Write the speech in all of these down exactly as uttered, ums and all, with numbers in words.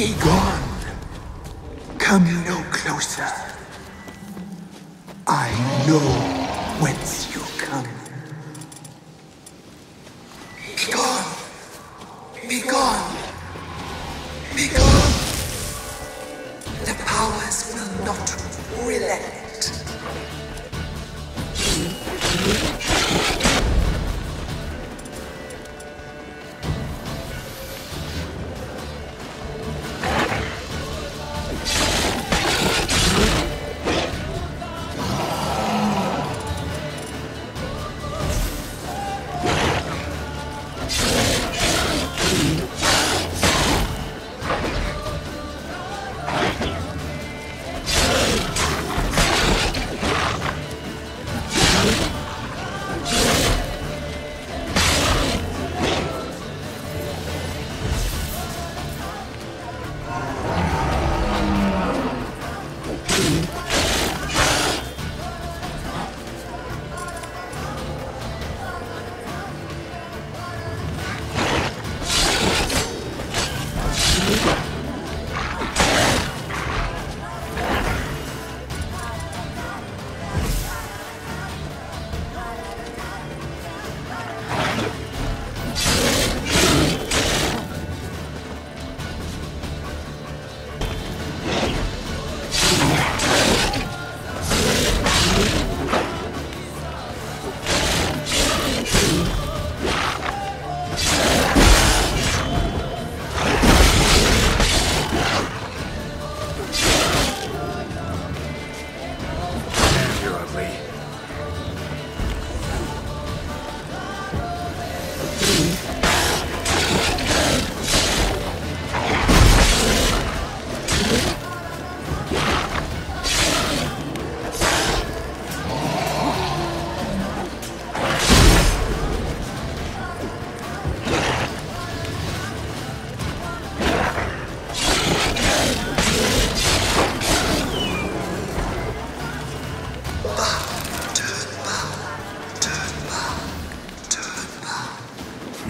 Be gone. Come no closer. I know whence you come. Be gone. Be gone. Be gone. The powers will not relent.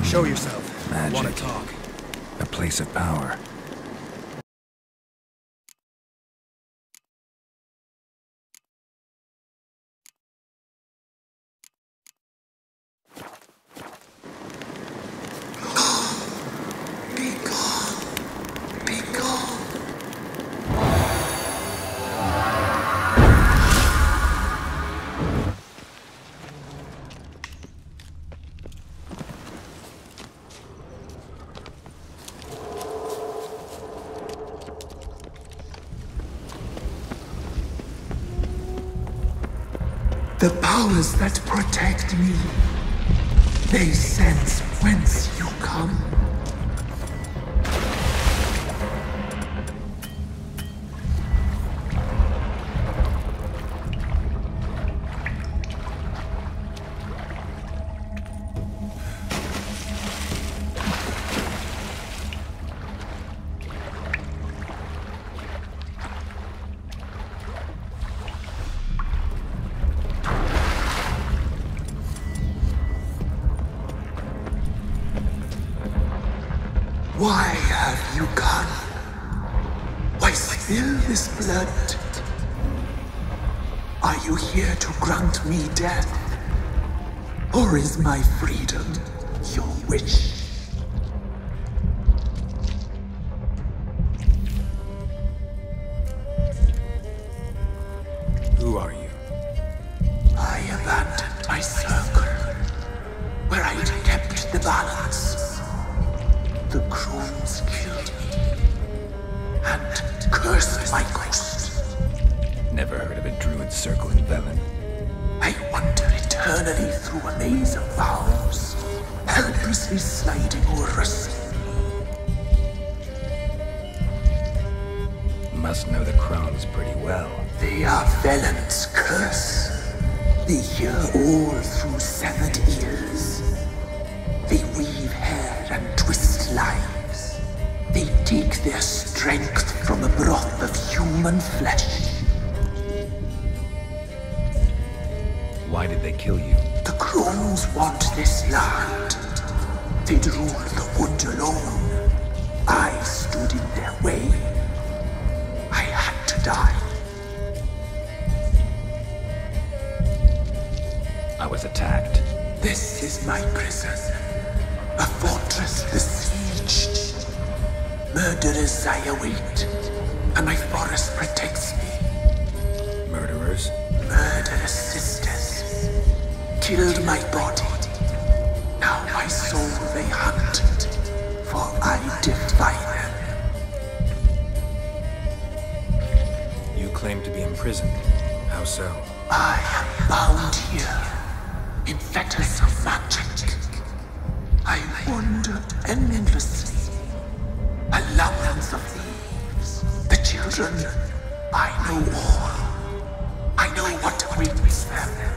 Show yourself. Magic. Want to talk. A place of power. The powers that protect me, they sense whence you come. Me death, or is my freedom your wish? Who are you? I abandoned my circle, where I kept the balance. The crones killed me, and cursed my ghost. Never heard of a druid circle in Velen. I wander eternally through a maze of vows, helplessly sliding over a sea. Must know the crowns pretty well. They are Velen's curse. They hear all through severed ears. They weave hair and twist lives. They take their strength from a broth of human flesh. Why did they kill you? The crones want this land. They rule the wood alone. I stood stood in their way. I had to die. I was attacked. This is my prison. A fortress besieged. Murderers I await, and my forest protects me. Murderers? Murderous sisters. Killed my body. Now my soul they hunt, for I defy them. You claim to be imprisoned. How so? I am bound here, in fetters of magic. I wander endlessly. A labyrinth of thieves. The children, I know all. I know what awaits them.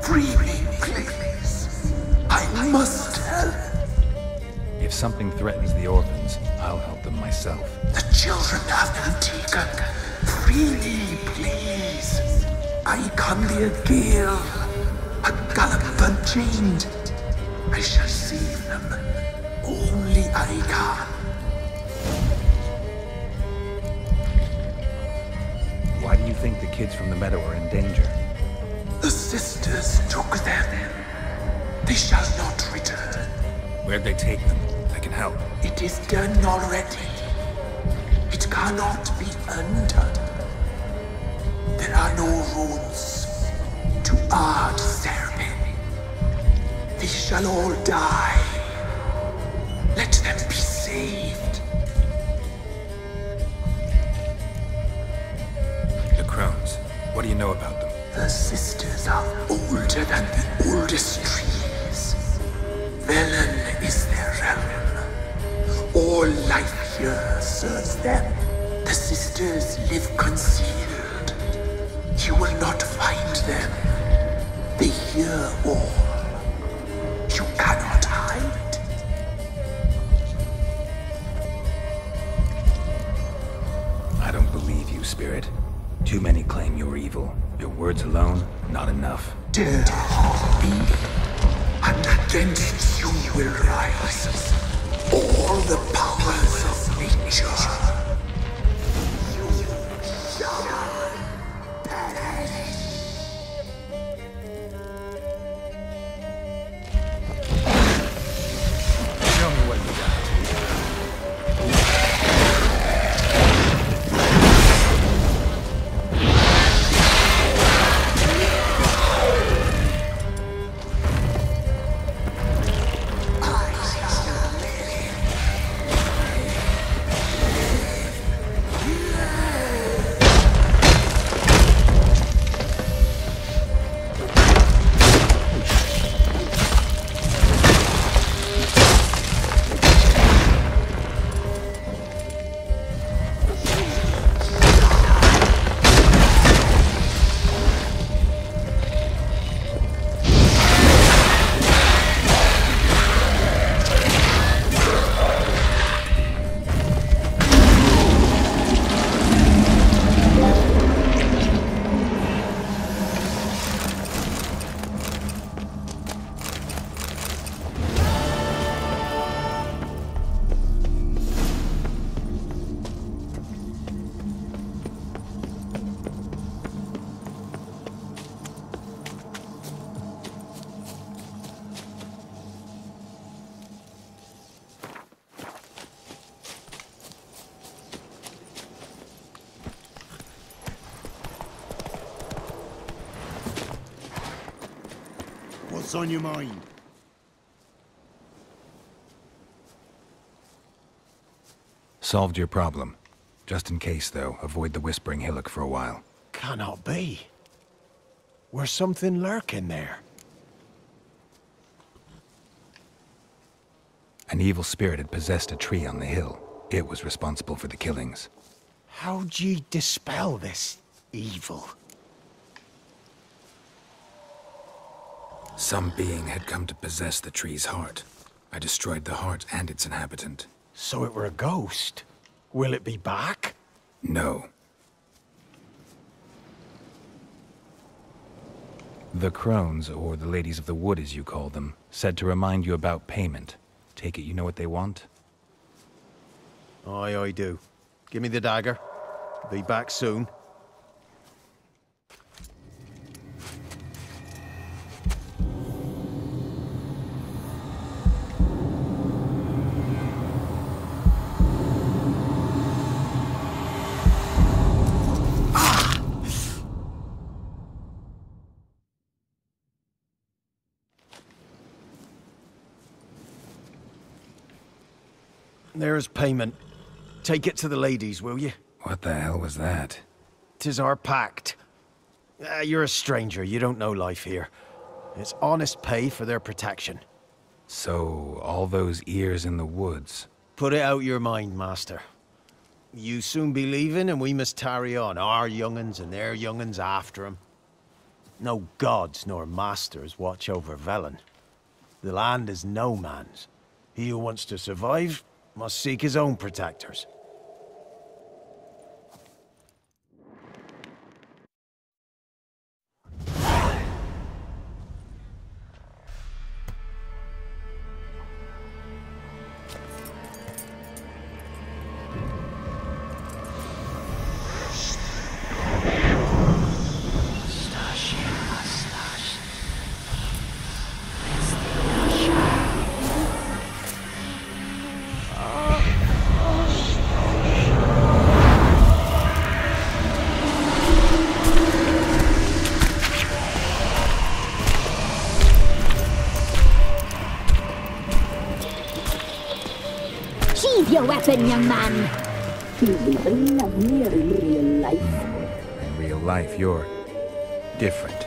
Free me, please. I must help. If something threatens the orphans, I'll help them myself. The children have been taken. Freely, please. I come near Gale, a gallop unchained. I shall save them. Only I can. Why do you think the kids from the meadow are in danger? The sisters took them. They shall not return. Where'd they take them? I can help. It is done already. It cannot be undone. There are no rules to our ceremony. They shall all die. Let them be saved. The crones. What do you know about them? The sisters are older than the oldest trees. Velen is their realm. All life here serves them. The sisters live concealed. You will not find them. They hear all. You cannot hide. I don't believe you, Spirit. Too many claim you're evil. Your words alone, not enough. Dare harm me. And against you will rise all the powers of nature. You shall perish. Show me what you on your mind. Solved your problem. Just in case, though, avoid the Whispering Hillock for a while. Cannot be. Where's something lurking there? An evil spirit had possessed a tree on the hill. It was responsible for the killings. How'd ye dispel this evil? Some being had come to possess the tree's heart. I destroyed the heart and its inhabitant. So it were a ghost. Will it be back? No. The crones, or the ladies of the wood as you call them, said to remind you about payment. Take it you know what they want? Aye, I do. Give me the dagger. Be back soon. There's payment. Take it to the ladies, will you? What the hell was that? 'Tis our pact. Uh, you're a stranger. You don't know life here. It's honest pay for their protection. So, all those ears in the woods? Put it out your mind, master. You soon be leaving and we must tarry on. Our young'uns and their young'uns after 'em. No gods nor masters watch over Velen. The land is no man's. He who wants to survive must seek his own protectors. Weapon, young man. In real life. In real life, you're different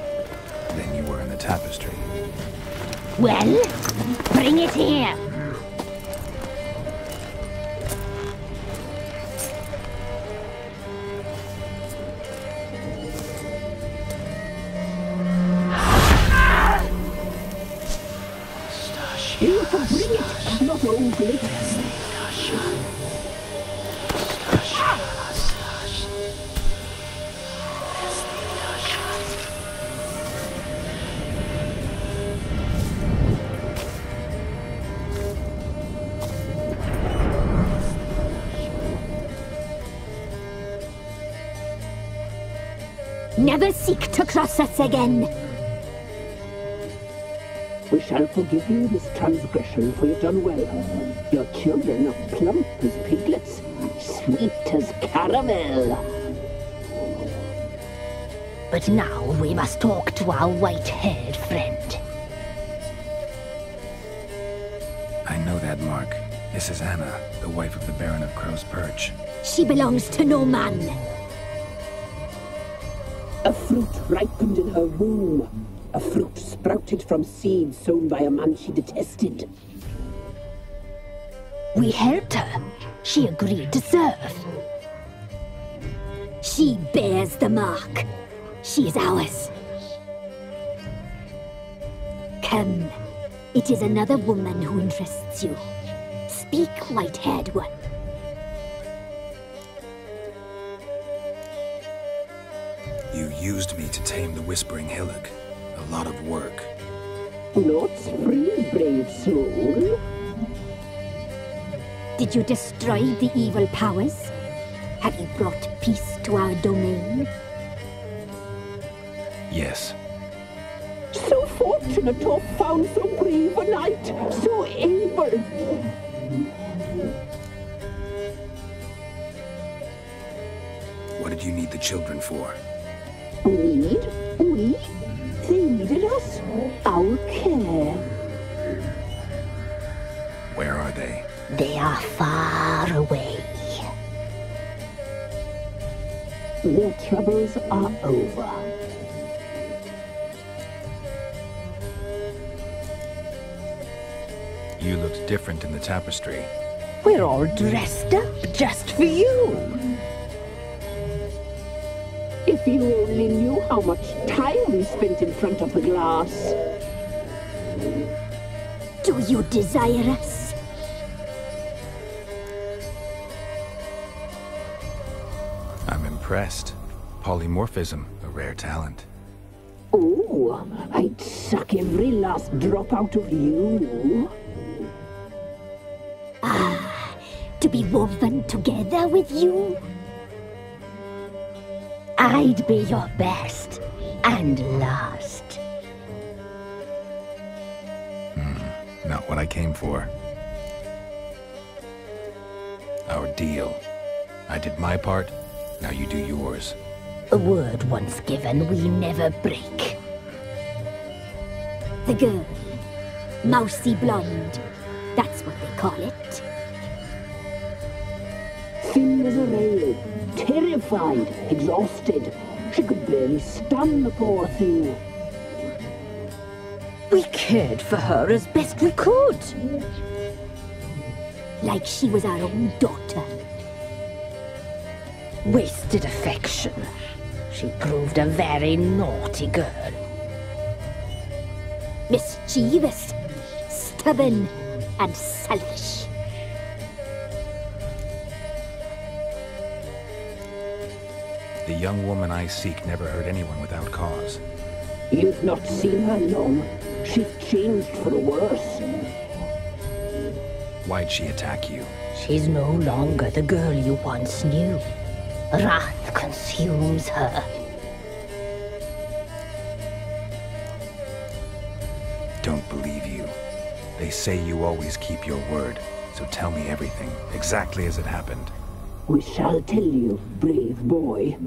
than you were in the tapestry. Well, bring it here. Never seek to cross us again. We shall forgive you this transgression, for you've done well. Your children are plump as piglets, sweet as caramel. But now we must talk to our white-haired friend. I know that, Mark. This is Anna, the wife of the Baron of Crow's Perch. She belongs to no man. A fruit ripened in her womb. A fruit sprouted from seed sown by a man she detested. We helped her. She agreed to serve. She bears the mark. She is ours. Come. It is another woman who interests you. Speak, white-haired one. You used me to tame the Whispering Hillock. A lot of work. Not free, brave soul. Did you destroy the evil powers? Have you brought peace to our domain? Yes. So fortunate to have found so brave a knight, so able. What did you need the children for? Need? We? They needed us. Our care. Where are they? They are far away. Their troubles are over. You looked different in the tapestry. We're all dressed up just for you. If you only knew how much time we spent in front of the glass. Do you desire us? I'm impressed. Polymorphism, a rare talent. Oh, I'd suck every last drop out of you. Ah, to be woven together with you? I'd be your best and last. Mm, not what I came for. Our deal. I did my part, now you do yours. A word once given, we never break. The girl. Mousy blonde. That's what they call it. Thin as a rail. Terrified. Exhausted. She could barely stand, the poor thing. We cared for her as best we could. Like she was our own daughter. Wasted affection. She proved a very naughty girl. Mischievous, stubborn, and selfish. The young woman I seek never hurt anyone without cause. You've not seen her long. She's changed for the worse. Why'd she attack you? She's no longer the girl you once knew. Wrath consumes her. Don't believe you. They say you always keep your word, so tell me everything, exactly as it happened. We shall tell you, brave boy.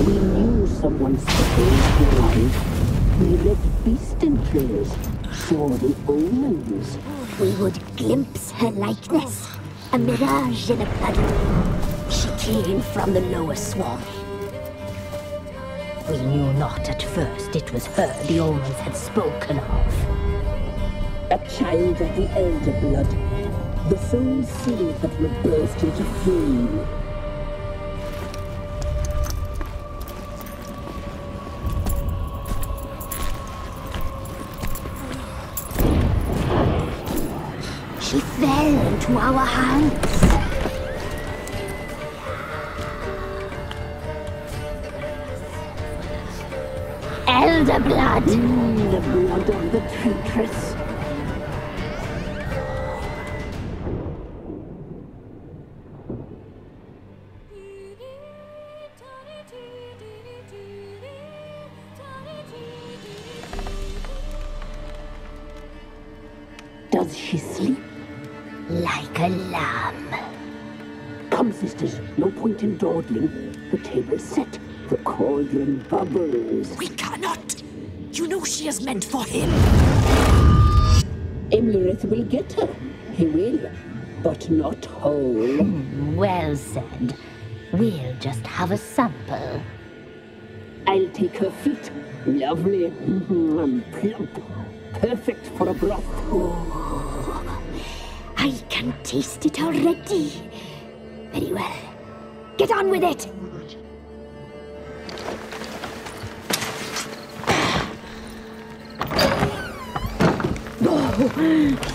We knew someone saved your life. We read beast entrails, saw the omens. We would glimpse her likeness, a mirage in a puddle. She came from the lower swamp. We knew not at first it was her the omens had spoken of. A child of the elder blood, the sole city that would burst into flame. She fell into our hands. Elder blood! Mm, the blood of the traitress. Does she sleep? Like a lamb. Come, sisters, no point in dawdling. The table's set, the cauldron bubbles. We cannot! You know she is meant for him! Emlyrith will get her. He will, but not whole. Hmm, well said. We'll just have a sample. I'll take her feet. Lovely. Mm-hmm. Plump. Perfect for a broth. Oh, I can taste it already. Very well. Get on with it!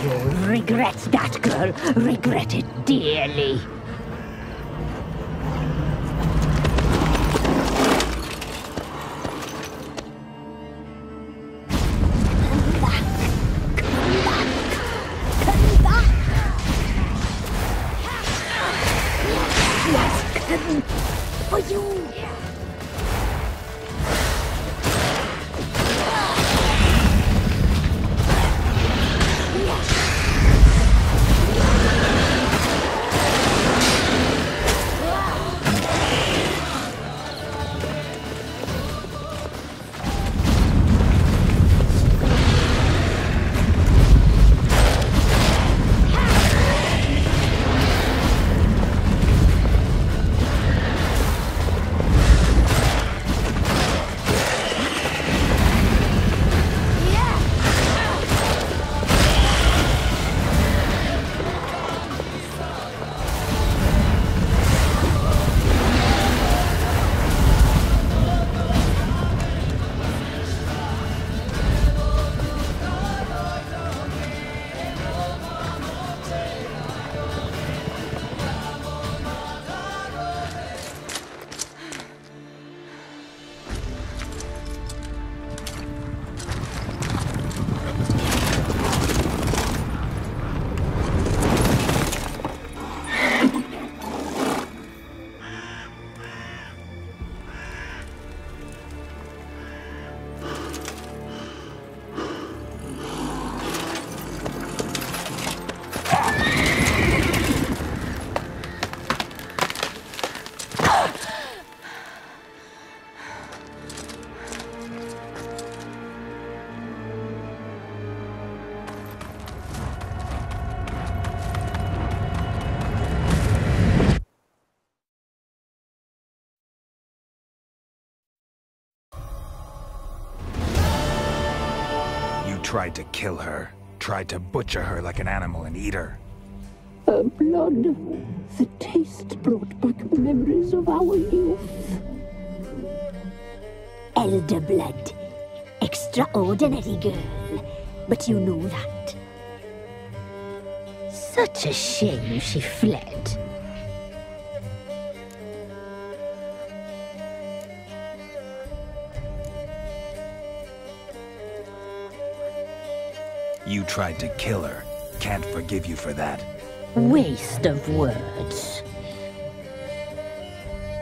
You'll regret that, girl. Regret it dearly. tried to kill her. Tried to butcher her like an animal and eat her. Her blood. The taste brought back memories of our youth. Elder blood. Extraordinary girl. But you know that. Such a shame she fled. You tried to kill her. Can't forgive you for that. Waste of words.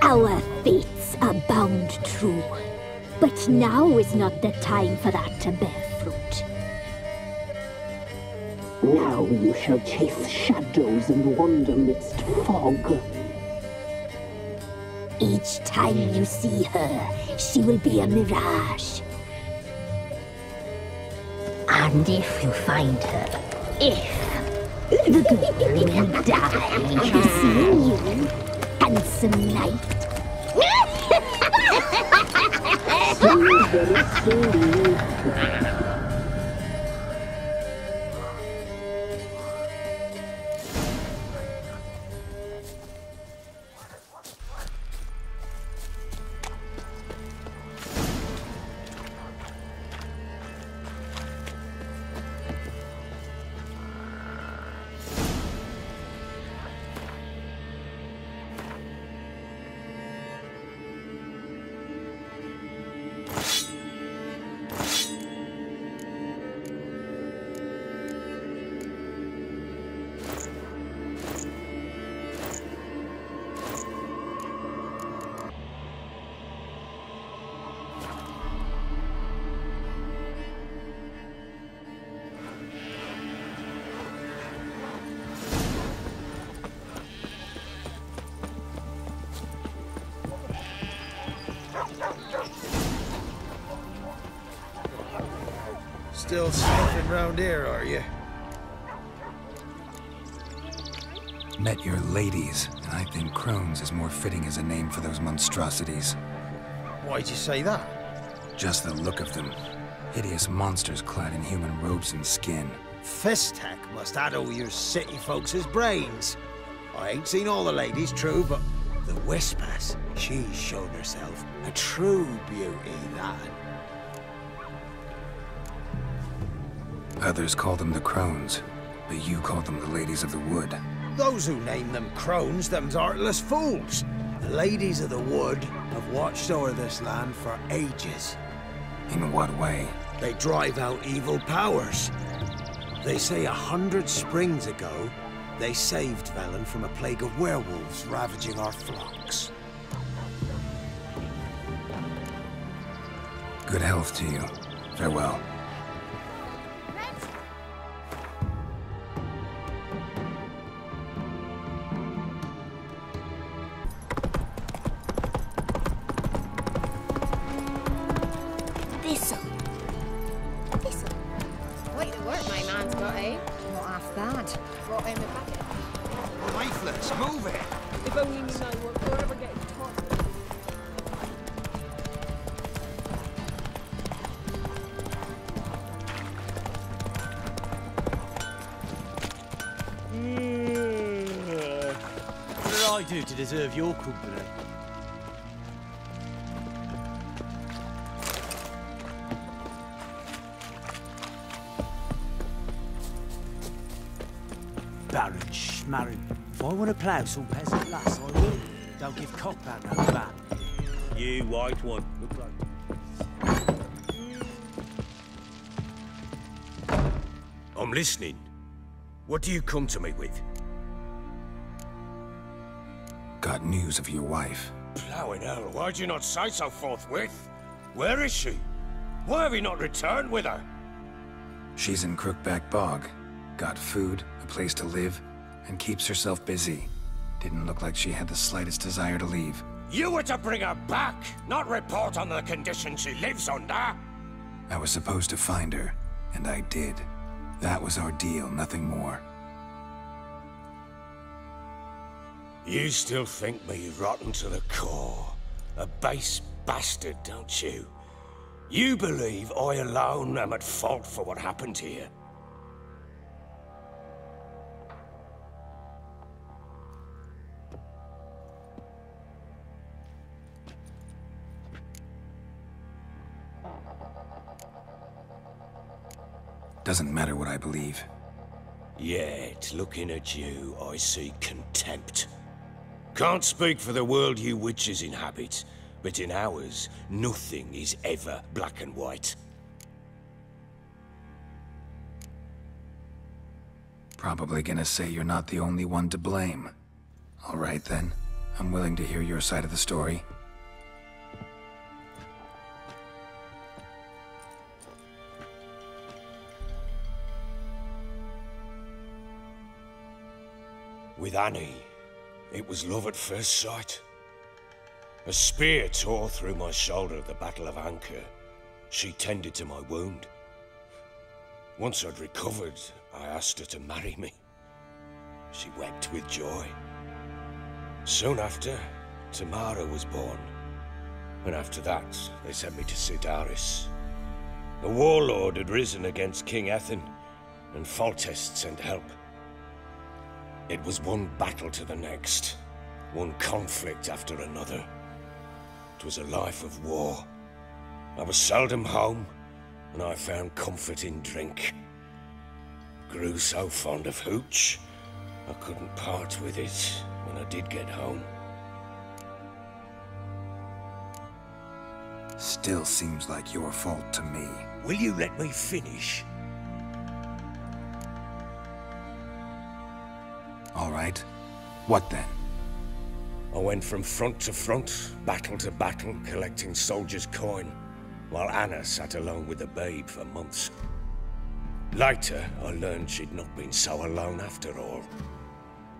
Our fates are bound true. But now is not the time for that to bear fruit. Now you shall chase shadows and wander midst fog. Each time you see her, she will be a mirage. And if you find her, if the girl will die, you see you, handsome knight. Soon, very soon. Still sniffing round here, are you? Met your ladies, and I think crones is more fitting as a name for those monstrosities. Why'd you say that? Just the look of them. Hideous monsters clad in human robes and skin. Festech must addle your city folks' brains. I ain't seen all the ladies, true, but the Whispers, she's shown herself a true beauty, that. Others call them the Crones, but you call them the Ladies of the Wood. Those who name them Crones, them's artless fools. The Ladies of the Wood have watched over this land for ages. In what way? They drive out evil powers. They say a hundred springs ago, they saved Velen from a plague of werewolves ravaging our flocks. Good health to you. Farewell. Deserve your company. Baron Schmarrin, if I want to plough some peasant lass, I will. Don't give cockbat no bat. You white one. Look like. I'm listening. What do you come to me with? Got news of your wife. Plowing hell, why'd you not say so forthwith? Where is she? Why have you not returned with her? She's in Crookback Bog. Got food, a place to live, and keeps herself busy. Didn't look like she had the slightest desire to leave. You were to bring her back, not report on the condition she lives under! I was supposed to find her, and I did. That was our deal, nothing more. You still think me rotten to the core. A base bastard, don't you? You believe I alone am at fault for what happened here? Doesn't matter what I believe. Yet, looking at you, I see contempt. Can't speak for the world you witches inhabit, but in ours, nothing is ever black and white. Probably gonna say you're not the only one to blame. All right then, I'm willing to hear your side of the story. With Annie, it was love at first sight. A spear tore through my shoulder at the Battle of Anchor. She tended to my wound. Once I'd recovered, I asked her to marry me. She wept with joy. Soon after, Tamara was born. And after that, they sent me to Sidaris. The warlord had risen against King Athen, and Foltest sent help. It was one battle to the next, one conflict after another. It was a life of war. I was seldom home, and I found comfort in drink. Grew so fond of hooch, I couldn't part with it when I did get home. Still seems like your fault to me. Will you let me finish? All right. What then? I went from front to front, battle to battle, collecting soldiers' coin, while Anna sat alone with the babe for months. Later, I learned she'd not been so alone after all.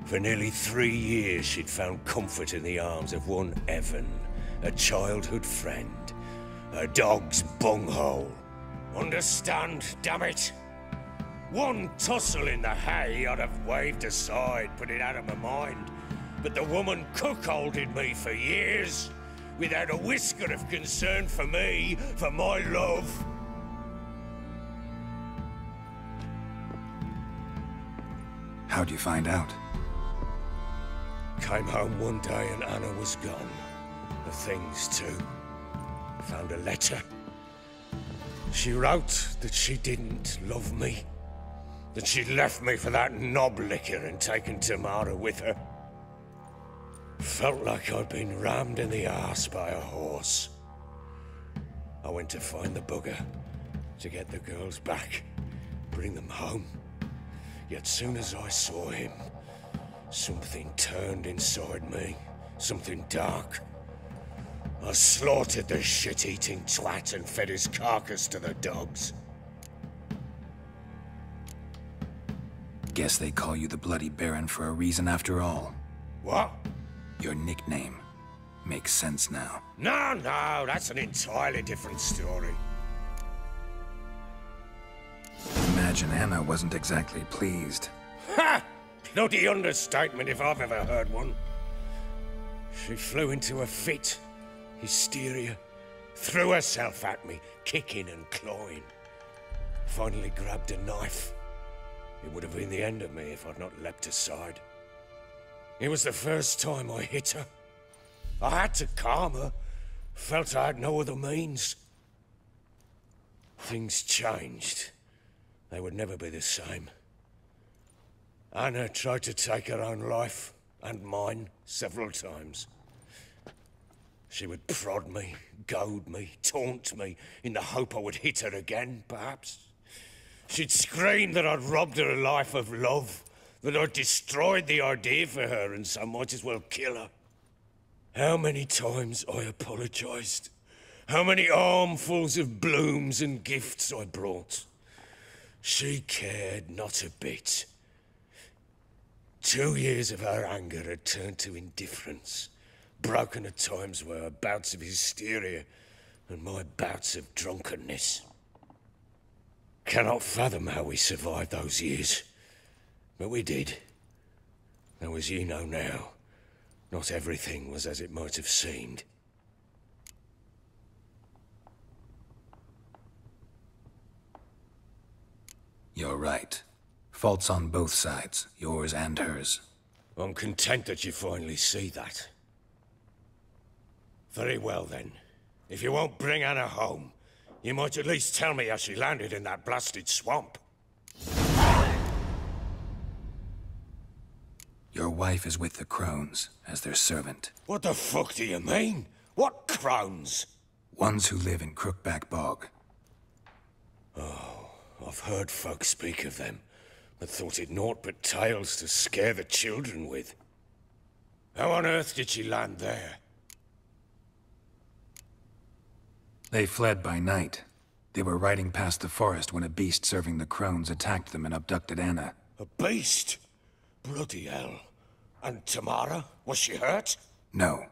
For nearly three years, she'd found comfort in the arms of one Evan, a childhood friend, her dog's bunghole. Understand, damn it? One tussle in the hay I'd have waved aside, put it out of my mind. But the woman cuckolded me for years, without a whisker of concern for me, for my love. How'd you find out? Came home one day and Anna was gone. The things too. Found a letter. She wrote that she didn't love me. That she'd left me for that knob-licker and taken Tamara with her. Felt like I'd been rammed in the arse by a horse. I went to find the bugger, to get the girls back, bring them home. Yet soon as I saw him, something turned inside me, something dark. I slaughtered the shit-eating twat and fed his carcass to the dogs. Guess they call you the Bloody Baron for a reason after all. What? Your nickname. Makes sense now. No, no, that's an entirely different story. Imagine Anna wasn't exactly pleased. Ha! Bloody understatement if I've ever heard one. She flew into a fit. Hysteria. Threw herself at me, kicking and clawing. Finally grabbed a knife. It would have been the end of me if I'd not leapt aside. It was the first time I hit her. I had to calm her. Felt I had no other means. Things changed. They would never be the same. Anna tried to take her own life, and mine, several times. She would prod me, goad me, taunt me, in the hope I would hit her again, perhaps. She'd scream that I'd robbed her a life of love, that I'd destroyed the idea for her, and so might as well kill her. How many times I apologized. How many armfuls of blooms and gifts I brought. She cared not a bit. Two years of her anger had turned to indifference, broken at times were her bouts of hysteria and my bouts of drunkenness. Cannot fathom how we survived those years, but we did. Though as you know now, not everything was as it might have seemed. You're right. Faults on both sides, yours and hers. I'm content that you finally see that. Very well then. If you won't bring Anna home, you might at least tell me how she landed in that blasted swamp. Your wife is with the crones, as their servant. What the fuck do you mean? What crones? Ones who live in Crookback Bog. Oh, I've heard folk speak of them, but thought it naught but tales to scare the children with. How on earth did she land there? They fled by night. They were riding past the forest when a beast serving the crones attacked them and abducted Anna. A beast? Bloody hell. And Tamara? Was she hurt? No.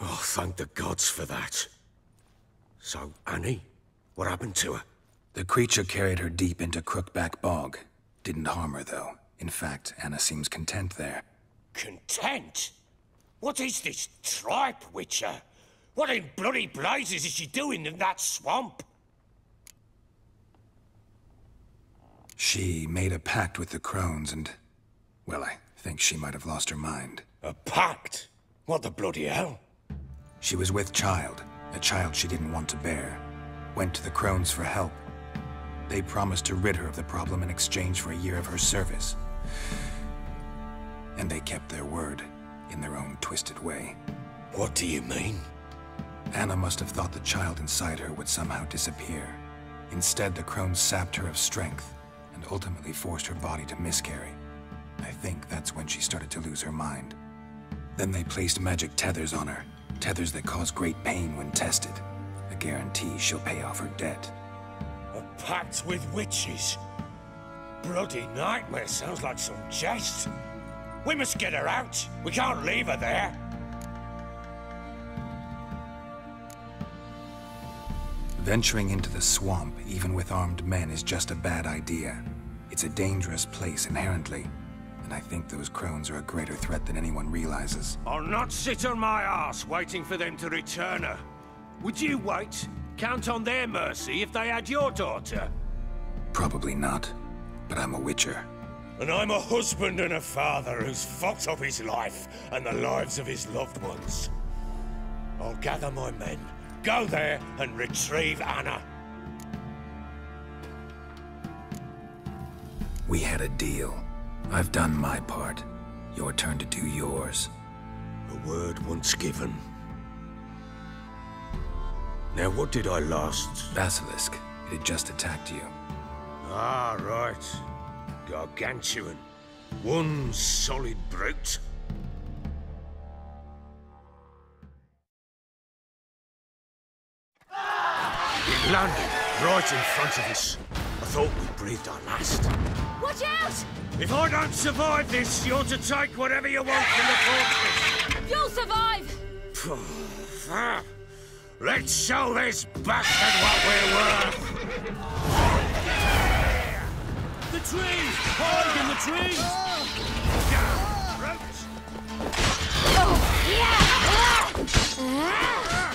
Oh, thank the gods for that. So, Annie? What happened to her? The creature carried her deep into Crookback Bog. Didn't harm her, though. In fact, Anna seems content there. Content? What is this tripe, Witcher? What in bloody blazes is she doing in that swamp? She made a pact with the crones and... well, I think she might have lost her mind. A pact? What the bloody hell? She was with child, a child she didn't want to bear. Went to the crones for help. They promised to rid her of the problem in exchange for a year of her service. And they kept their word, in their own twisted way. What do you mean? Anna must have thought the child inside her would somehow disappear. Instead, the crones sapped her of strength, and ultimately forced her body to miscarry. I think that's when she started to lose her mind. Then they placed magic tethers on her. Tethers that cause great pain when tested. A guarantee she'll pay off her debt. A pact with witches? Bloody nightmare, sounds like some jest. We must get her out. We can't leave her there. Venturing into the swamp, even with armed men, is just a bad idea. It's a dangerous place inherently. And I think those crones are a greater threat than anyone realizes. I'll not sit on my ass waiting for them to return her. Would you wait? Count on their mercy if they had your daughter? Probably not, but I'm a witcher. And I'm a husband and a father who's fucked up his life and the lives of his loved ones. I'll gather my men, go there and retrieve Anna. We had a deal. I've done my part. Your turn to do yours. A word once given. Now what did I last? Basilisk. It had just attacked you. Ah, right. Gargantuan. One solid brute. It landed right in front of us. I thought we breathed our last. Watch out! If I don't survive this, you're to take whatever you want from the fortress. You'll survive! Let's show this bastard what we're worth! The trees! Hide in the trees! Down, Roach! Oh, yeah! Yeah!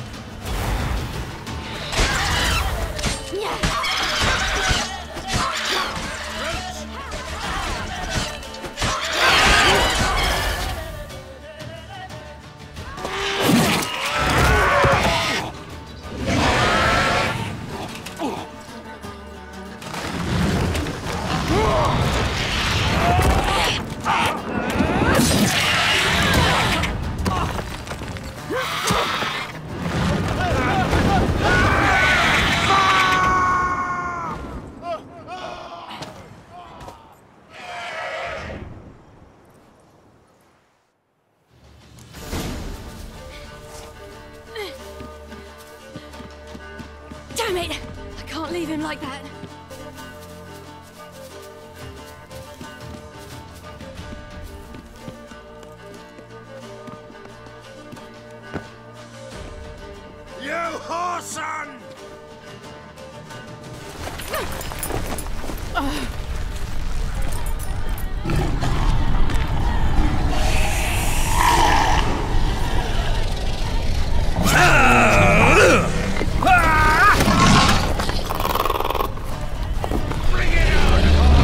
Bring it on, horse!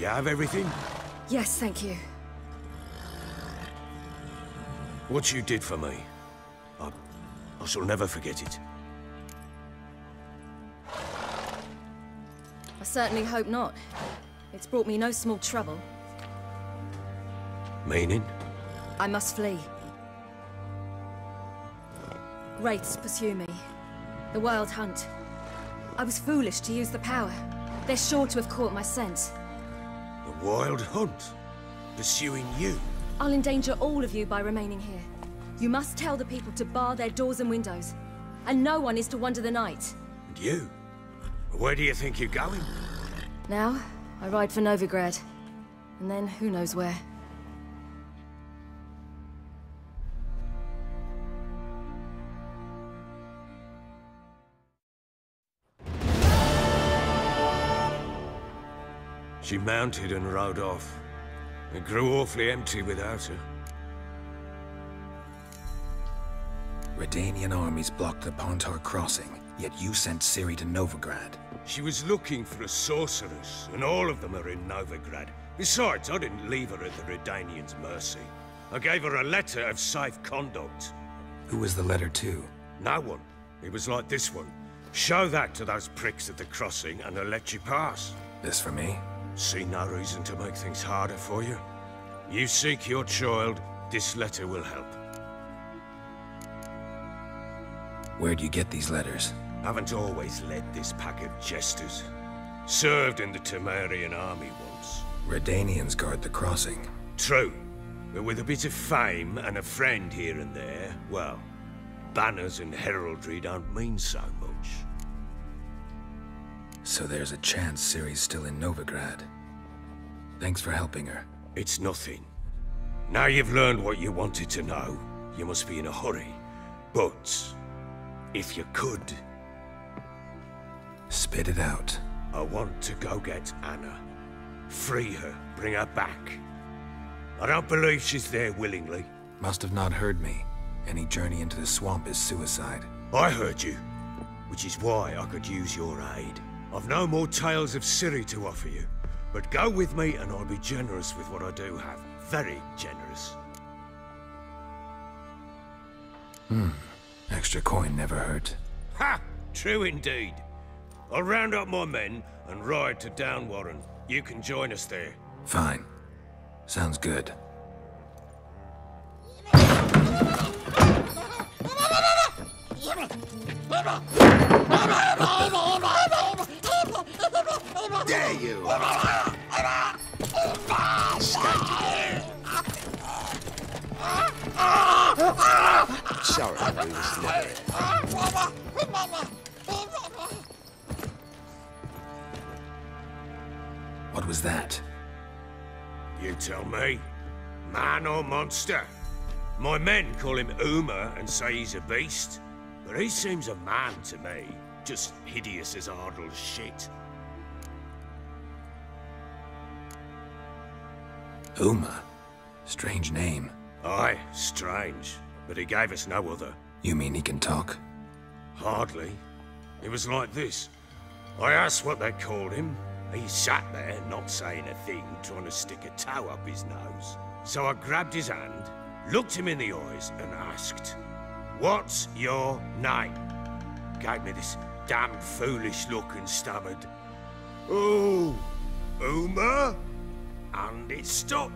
You have everything? Yes, thank you. What you did for me, I, I shall never forget it. I certainly hope not. It's brought me no small trouble. Meaning? I must flee. Wraiths pursue me. The wild hunt. I was foolish to use the power. They're sure to have caught my scent. The wild hunt? Pursuing you? I'll endanger all of you by remaining here. You must tell the people to bar their doors and windows. And no one is to wander the night. And you? Where do you think you're going? Now, I ride for Novigrad. And then who knows where. She mounted and rode off. It grew awfully empty without her. Redanian armies blocked the Pontar crossing, yet you sent Ciri to Novigrad. She was looking for a sorceress, and all of them are in Novigrad. Besides, I didn't leave her at the Redanians' mercy. I gave her a letter of safe conduct. Who was the letter to? No one. It was like this one. Show that to those pricks at the crossing, and they'll let you pass. This for me? See no reason to make things harder for you. You seek your child, this letter will help. Where'd you get these letters? Haven't always led this pack of jesters. Served in the Temerian army once. Redanians guard the crossing. True, but with a bit of fame and a friend here and there, well, banners and heraldry don't mean so much. So there's a chance Ciri's still in Novigrad. Thanks for helping her. It's nothing. Now you've learned what you wanted to know, you must be in a hurry. But, if you could... Spit it out. I want to go get Anna. Free her, bring her back. I don't believe she's there willingly. Must have not heard me. Any journey into the swamp is suicide. I heard you, which is why I could use your aid. I've no more tales of Ciri to offer you, but go with me and I'll be generous with what I do have. Very generous. Hmm. Extra coin never hurt. Ha! True indeed. I'll round up my men and ride to Down Warren. You can join us there. Fine. Sounds good. Dare you! Sorry, I was never... What was that? You tell me. Man or monster? My men call him Uma and say he's a beast, but he seems a man to me. Just hideous as Ardl's shit. Uma? Strange name. Aye, strange. But he gave us no other. You mean he can talk? Hardly. It was like this. I asked what they called him. He sat there, not saying a thing, trying to stick a toe up his nose. So I grabbed his hand, looked him in the eyes, and asked, "What's your name?" Gave me this damn foolish look and stammered, "Oh, Uma?" And it stuck.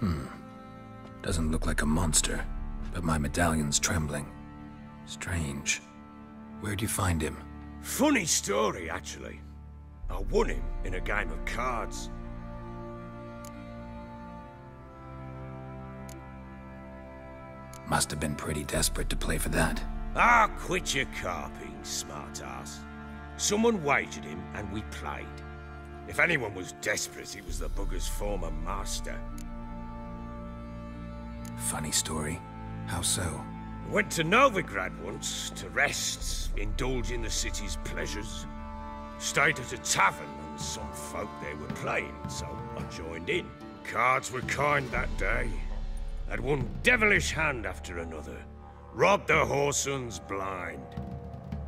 Hmm. Doesn't look like a monster, but my medallion's trembling. Strange. Where'd you find him? Funny story, actually. I won him in a game of cards. Must have been pretty desperate to play for that. Ah, quit your carping, smart-ass. Someone wagered him, and we played. If anyone was desperate, it was the bugger's former master. Funny story. How so? Went to Novigrad once, to rest, indulge in the city's pleasures. Stayed at a tavern, and some folk there were playing, so I joined in. Cards were kind that day. Had one devilish hand after another. Robbed the horsens blind.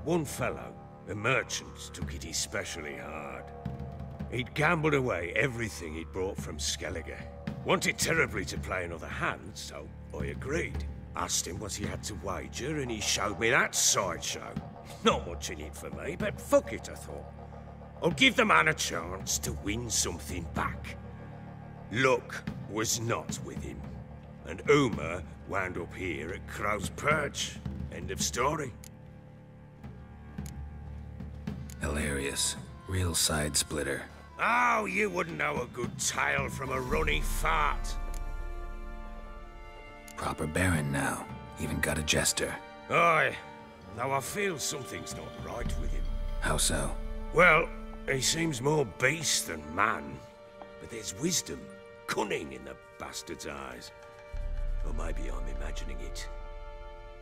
One fellow, The merchants took it especially hard. He'd gambled away everything he'd brought from Skellige. Wanted terribly to play another hand, so I agreed. Asked him what he had to wager, and he showed me that sideshow. Not much in it for me, but fuck it, I thought. I'll give the man a chance to win something back. Luck was not with him, and Uma wound up here at Crow's Perch. End of story. Hilarious. Real side splitter. Oh, you wouldn't know a good tale from a runny fart. Proper baron now. Even got a jester. Aye. Though I feel something's not right with him. How so? Well, he seems more beast than man. But there's wisdom, cunning in the bastard's eyes. Or maybe I'm imagining it.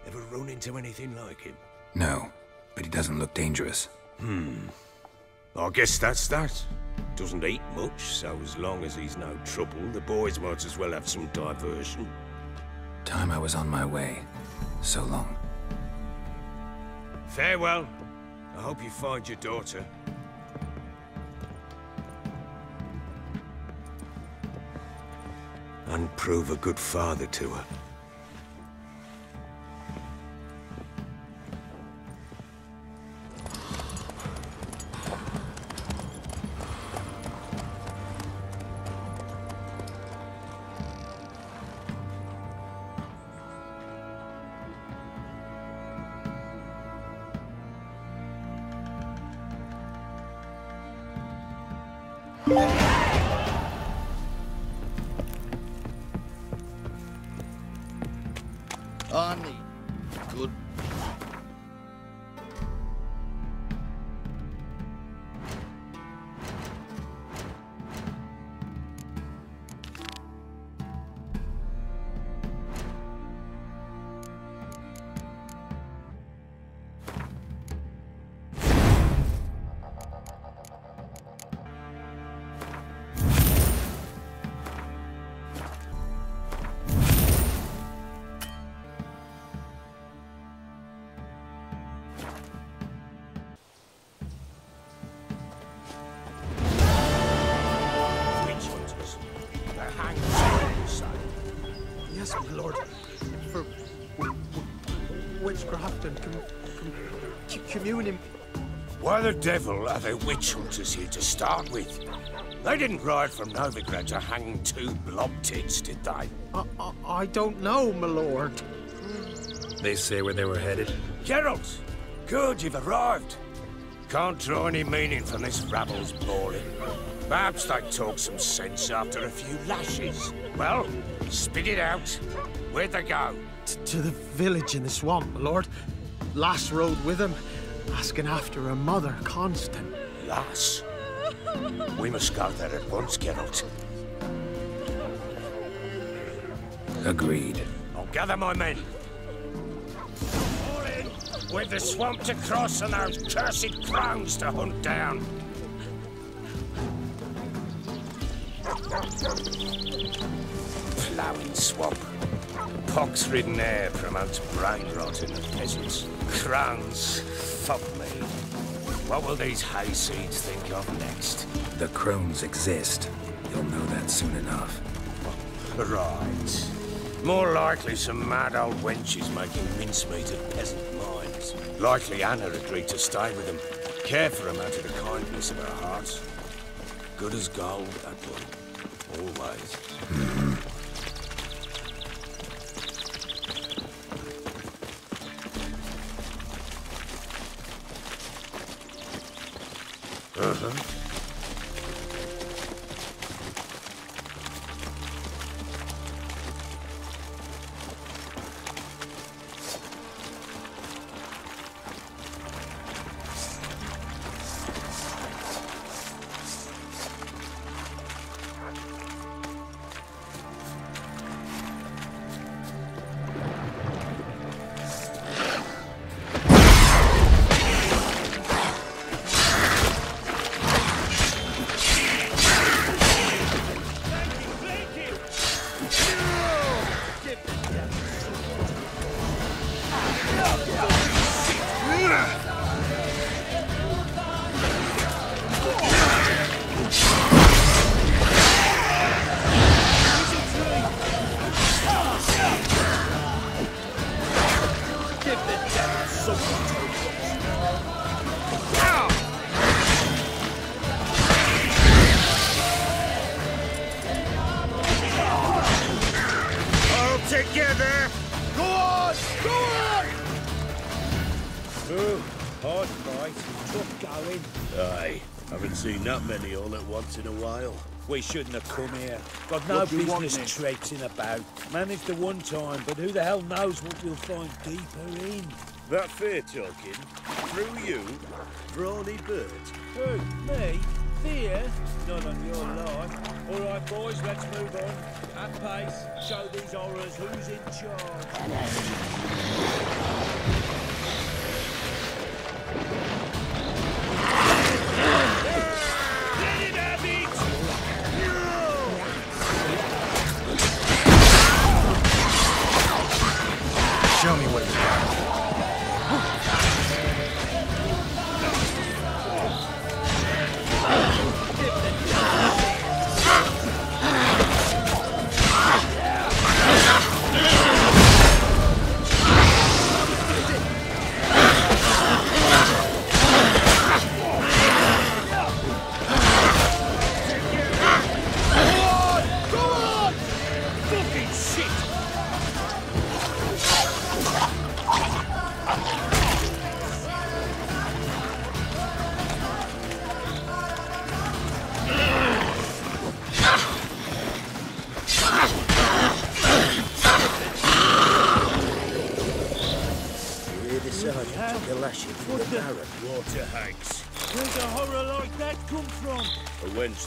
Ever run into anything like him? No, but he doesn't look dangerous. Hmm. I guess that's that. Doesn't eat much, so as long as he's no trouble, the boys might as well have some diversion. Time I was on my way. So long. Farewell. I hope you find your daughter. And prove a good father to her. Why the devil are there witch hunters here to start with? They didn't ride from Novigrad to hang two blob tits, did they? I, I, I don't know, my lord. They say where they were headed. Geralt! Good, you've arrived. Can't draw any meaning from this rabble's bawling. Perhaps they talk some sense after a few lashes. Well, spit it out. Where'd they go? T to the village in the swamp, my lord. Lass rode with him. Asking after her mother, Constant. Lass. We must go there at once, Geralt. Agreed. I'll gather my men. We've the swamp to cross and those cursed crowns to hunt down. Plowing swamp. Pox-ridden air promotes brain rot in the peasants. Crowns, fuck me. What will these hayseeds think of next? The crones exist. You'll know that soon enough. Right. More likely some mad old wenches making mincemeat of peasant minds. Likely Anna agreed to stay with them. Care for them out of the kindness of her heart. Good as gold, that woman. Always. Mm-hmm. Uh-huh. Haven't seen that many all at once in a while. We shouldn't have come here. Got no business traipsing about. Managed the one time, but who the hell knows what we'll find deeper in. That fear talking, through you, brawny bird. Who? Me? Fear? Not on your life. All right, boys, let's move on. At pace, show these horrors who's in charge. Show me what it's about.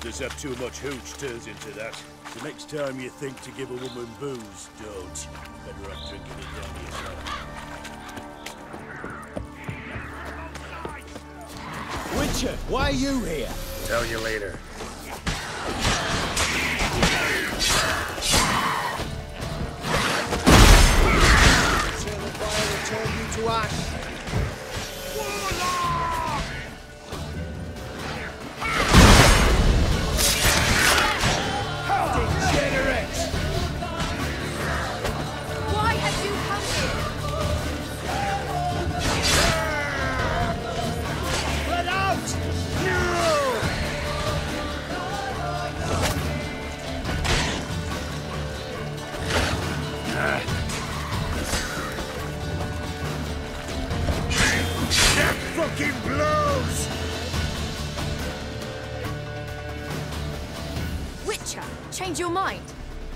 There's up too much hooch turns into that. The next time you think to give a woman booze, don't. Better off drinking it down yourself. Witcher, why are you here? Tell you later. Eternal Fire will turn you to ash.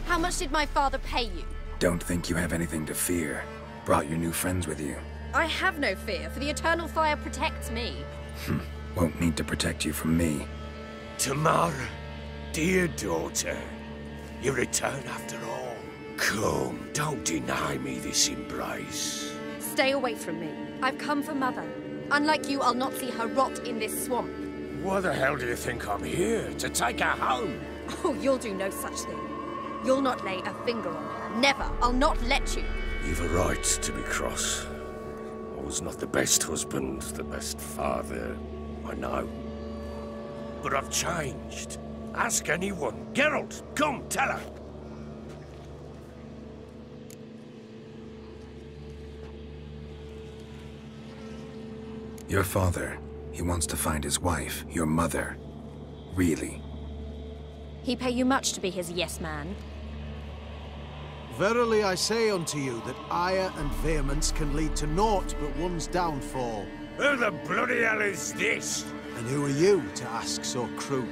How much did my father pay you? Don't think you have anything to fear. Brought your new friends with you. I have no fear, for the Eternal Fire protects me. Hmm. Won't need to protect you from me. Tamara, dear daughter, you return after all. Come, don't deny me this embrace. Stay away from me. I've come for Mother. Unlike you, I'll not see her rot in this swamp. Why the hell do you think I'm here? To take her home? Oh, you'll do no such thing. You'll not lay a finger on her. Never. I'll not let you. You've a right to be cross. I was not the best husband, the best father. I know. But I've changed. Ask anyone. Geralt, come, tell her. Your father. He wants to find his wife, your mother. Really. He pay you much to be his yes man. Verily I say unto you that ire and vehemence can lead to naught but one's downfall. Who the bloody hell is this? And who are you to ask so crudely?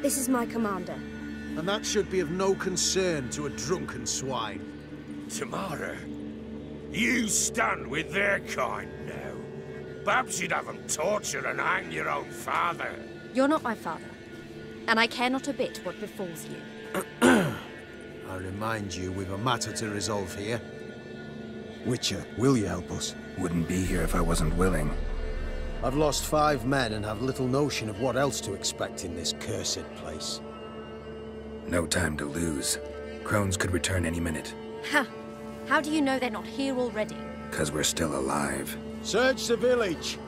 This is my commander. And that should be of no concern to a drunken swine. Tamara, you stand with their kind now. Perhaps you'd have them torture and hang your own father. You're not my father, and I care not a bit what befalls you. I remind you, we've a matter to resolve here. Witcher, will you help us? Wouldn't be here if I wasn't willing. I've lost five men and have little notion of what else to expect in this cursed place. No time to lose. Crones could return any minute. Ha! How do you know they're not here already? Because we're still alive. Search the village!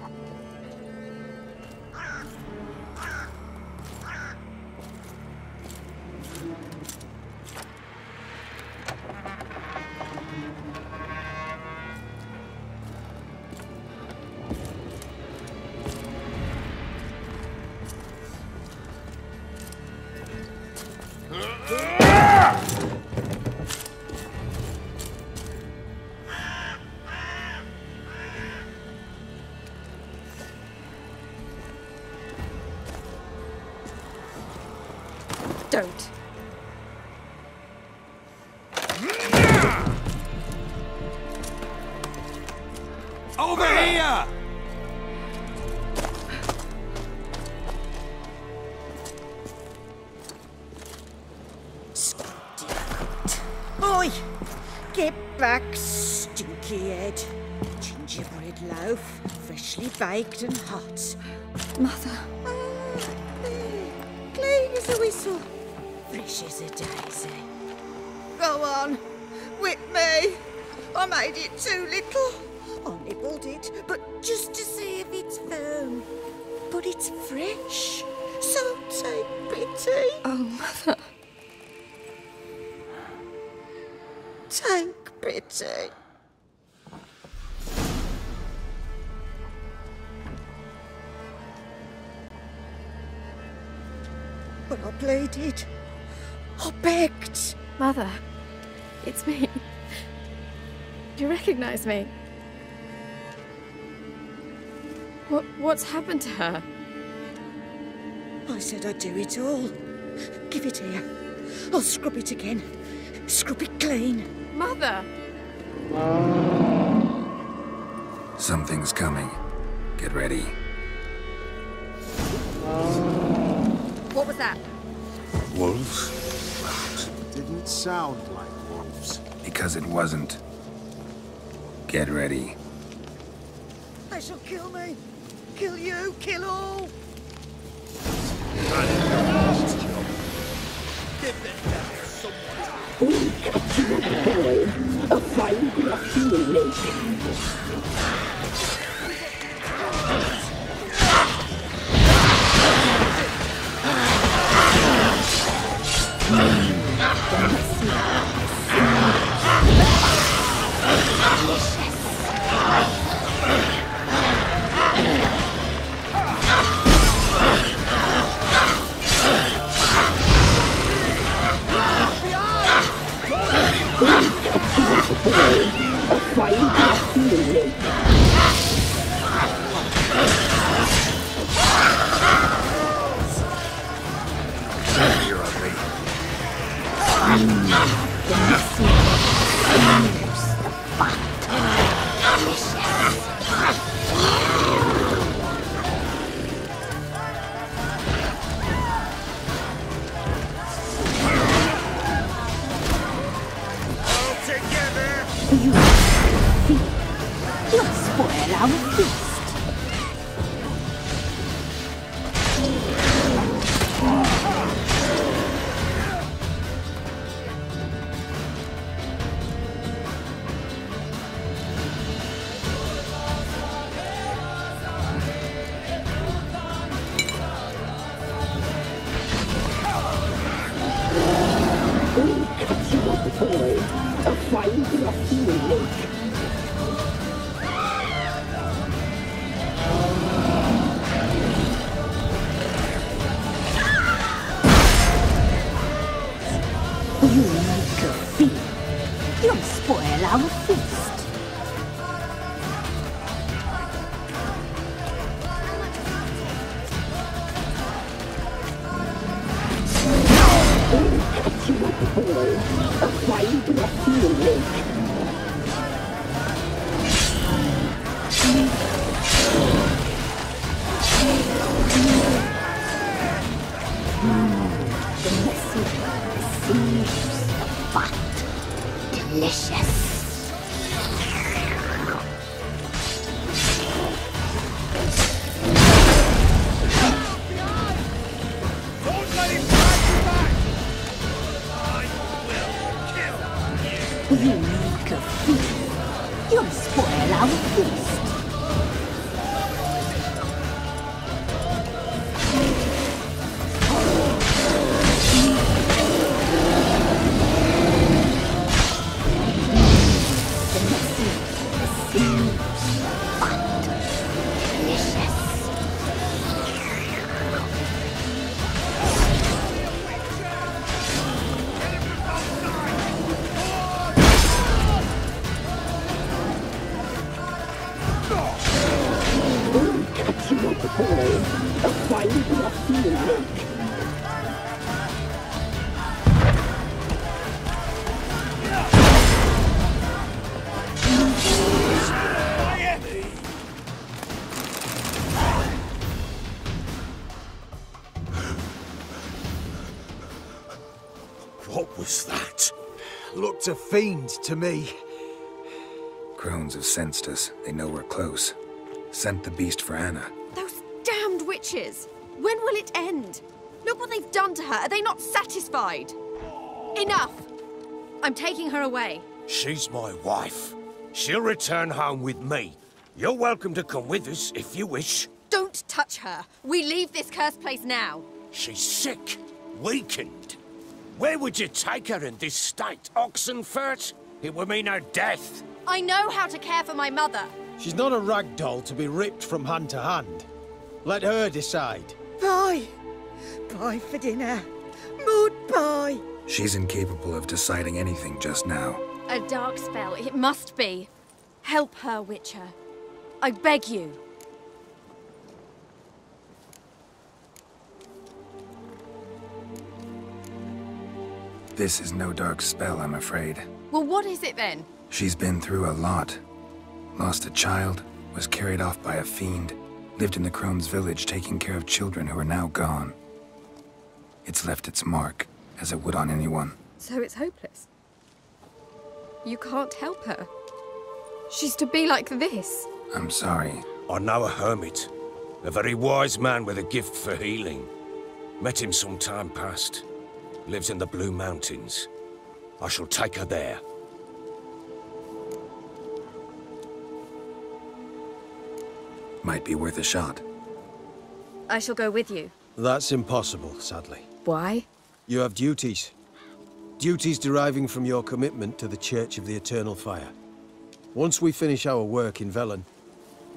don't. Over here! Oi! Get back, stinky head. Gingerbread loaf, freshly baked and hot. Mother. Clean as a whistle, fresh as a daisy. Go on, whip me. I made it too little. I nibbled it, but just to see if it's firm. But it's fresh, so take pity. Oh, Mother. Take pity. But I pleaded. I begged. Mother, it's me. You recognize me. What, what's happened to her? I said I'd do it all. Give it here. I'll scrub it again. Scrub it clean. Mother! Something's coming. Get ready. What was that? Wolves? It didn't sound like wolves. Because it wasn't. Get ready. They shall kill me. Kill you, kill all! Give them back to someone! We capture a fellow, a fine grass human nation. A fine grass human nation. You're ugly. All together. You will see. You'll spoil our feast. We captured the boy, a fine grass human nation. A fine grass human nation. What was that? Looked a fiend to me. Crones have sensed us. They know we're close. Sent the beast for Anna. Those damned witches! When will it end? Look what they've done to her. Are they not satisfied? Enough! I'm taking her away. She's my wife. She'll return home with me. You're welcome to come with us if you wish. Don't touch her. We leave this cursed place now. She's sick, weakened. Where would you take her in this state, Oxenfurt? It would mean her death. I know how to care for my mother. She's not a rag doll to be ripped from hand to hand. Let her decide. Bye. Bye for dinner. Mood bye. She's incapable of deciding anything just now. A dark spell, it must be. Help her, Witcher. I beg you. This is no dark spell, I'm afraid. Well, what is it then? She's been through a lot. Lost a child, was carried off by a fiend, lived in the Crone's village taking care of children who are now gone. It's left its mark, as it would on anyone. So it's hopeless. You can't help her. She's to be like this. I'm sorry. I know a hermit. A very wise man with a gift for healing. Met him some time past. Lives in the Blue Mountains. I shall take her there. Might be worth a shot. I shall go with you. That's impossible, sadly. Why? You have duties. Duties deriving from your commitment to the Church of the Eternal Fire. Once we finish our work in Velen,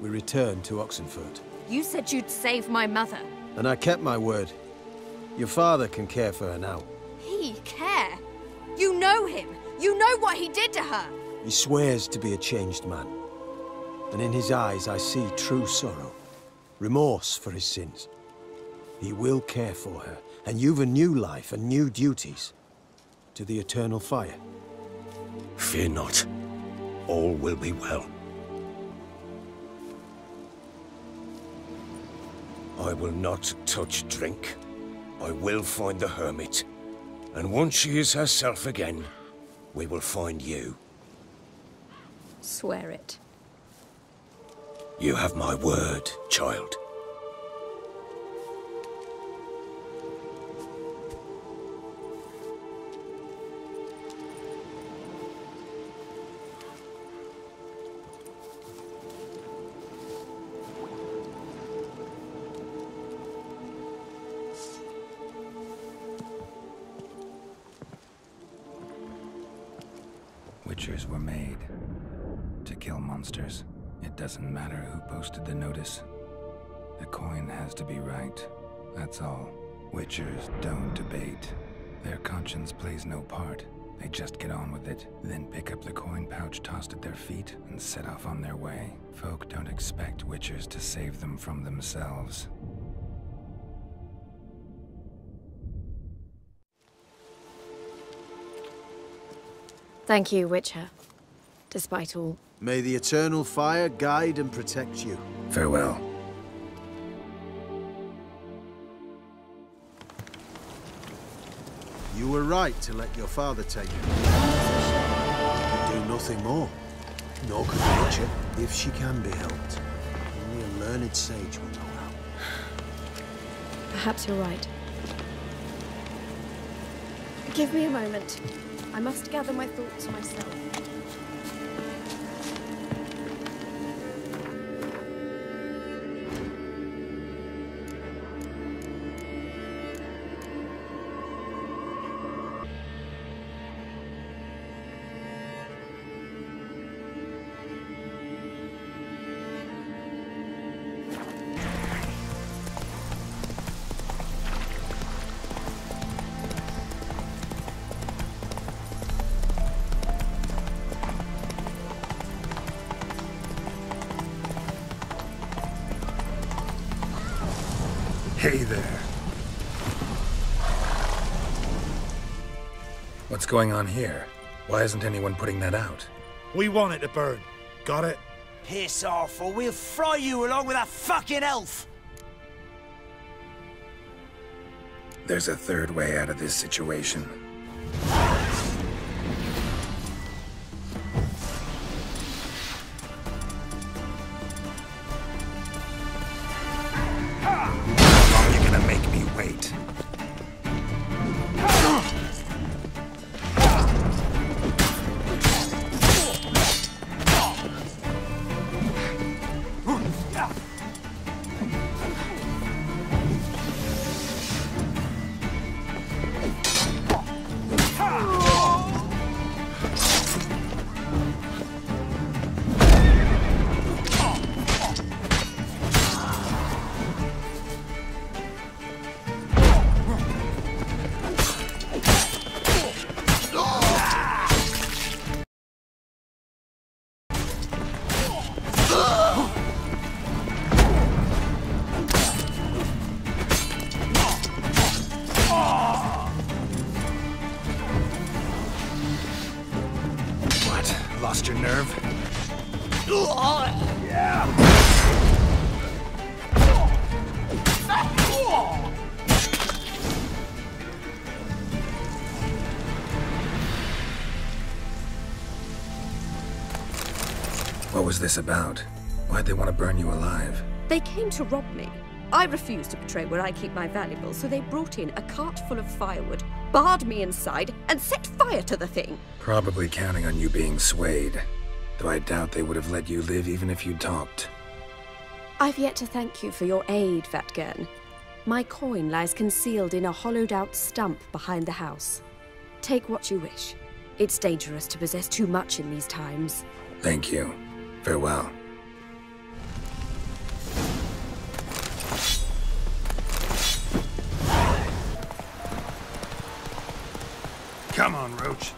we return to Oxenfurt. You said you'd save my mother. And I kept my word. Your father can care for her now. He care? You know him. You know what he did to her. He swears to be a changed man. And in his eyes I see true sorrow. Remorse for his sins. He will care for her. And you've a new life and new duties. To the Eternal Fire. Fear not. All will be well. I will not touch drink. I will find the hermit. And once she is herself again, we will find you. Swear it. You have my word, child. Witchers were made to kill monsters. It doesn't matter who posted the notice. The coin has to be right. That's all. Witchers don't debate. Their conscience plays no part. They just get on with it, then pick up the coin pouch tossed at their feet and set off on their way. Folk don't expect witchers to save them from themselves. Thank you, Witcher. Despite all. May the Eternal Fire guide and protect you. Farewell. You were right to let your father take you. You could do nothing more. Nor could Nature, if she can be helped. Only a learned sage will know how. Perhaps you're right. Give me a moment. I must gather my thoughts myself. Hey there. What's going on here? Why isn't anyone putting that out? We want it to burn. Got it? Piss off, or we'll fry you along with a fucking elf! There's a third way out of this situation. lost your nerve? Yeah. What was this about? Why'd they want to burn you alive? They came to rob me. I refused to betray where I keep my valuables, so they brought in a cart full of firewood, barred me inside, and set fire to the thing. Probably counting on you being swayed. Though I doubt they would have let you live even if you talked. I've yet to thank you for your aid, Vatgern. My coin lies concealed in a hollowed-out stump behind the house. Take what you wish. It's dangerous to possess too much in these times. Thank you. Farewell. Come on, Roach.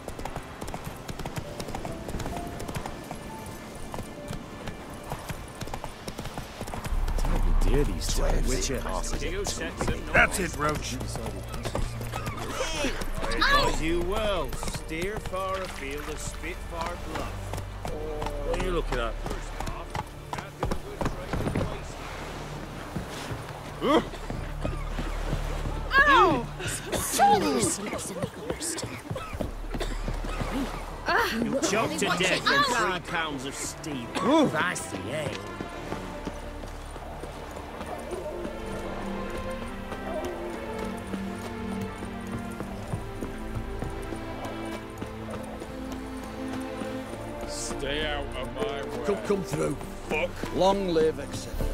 It's dear, these slaves. That's it, Roach. As you well, steer far afield of Spitfire Bluff. What are you looking at? Ow! You choked to death on three pounds of steam. Ooh, I see, eh? Stay out of my way. Don't come through. Fuck. Long live, et cetera.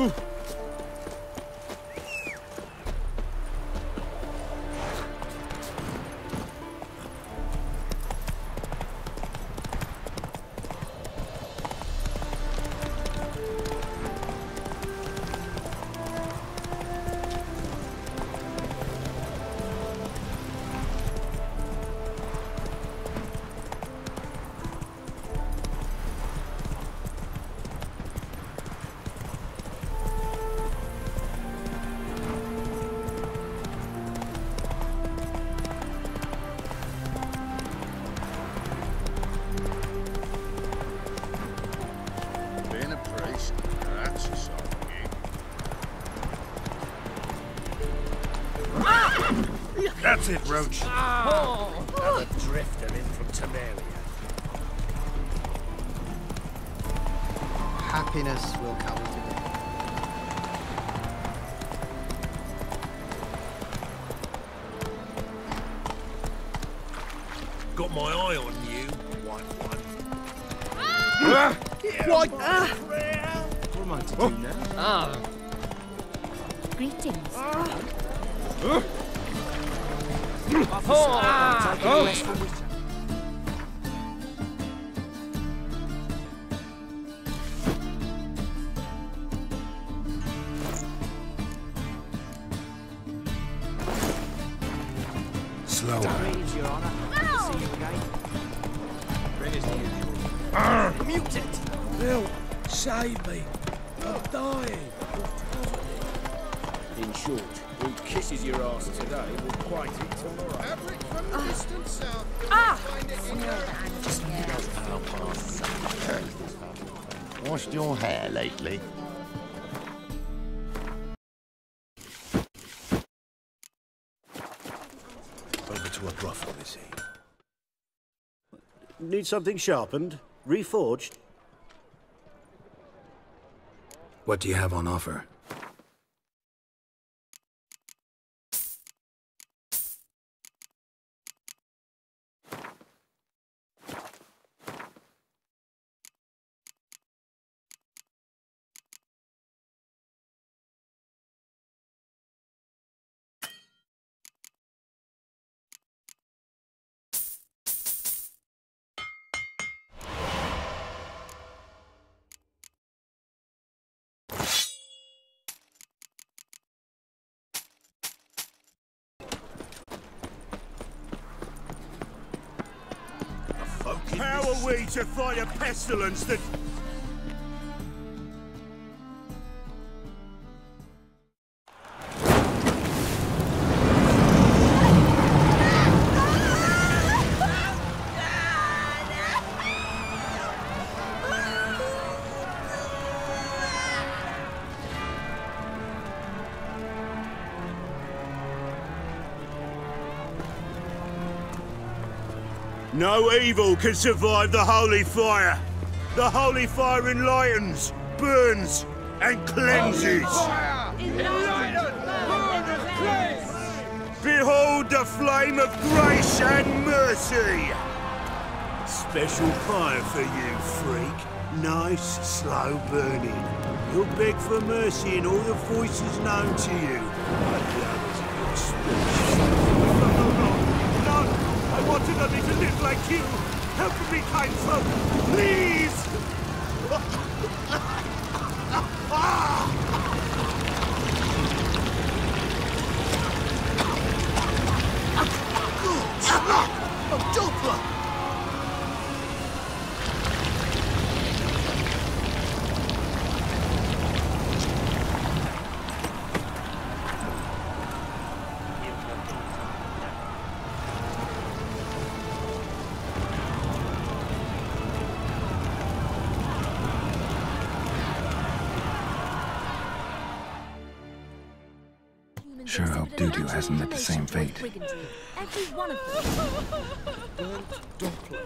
Ooh. That's it, Roach. Ah, oh. Another drifter in from Temeria. Happiness will come today. Got my eye on you, white one. Ah! Yeah, what? Ah. What am I to do oh. now? Ah. Greetings. Ah. Ah. Officer, oh, ah, oh. Slow. Damage, Your Honor. No. See you again. Bring his new mute it. Bill, save me. I'm dying. In short, who kisses your ass today will quite it tomorrow. Maverick from the distant south. Ah! Washed your hair lately? Over to a brothel, is he? Need something sharpened? Reforged? What do you have on offer? We to fight a pestilence that... No evil can survive the holy fire. The holy fire enlightens, burns, and cleanses. Behold the flame of grace and mercy. Special fire for you, freak. Nice, slow burning. You'll beg for mercy in all the voices known to you. No, no, no, no. I want another to live like you. Help me, kind folk, please. Oh, sure hope Dudu hasn't met the same fate. Burnt Doppler.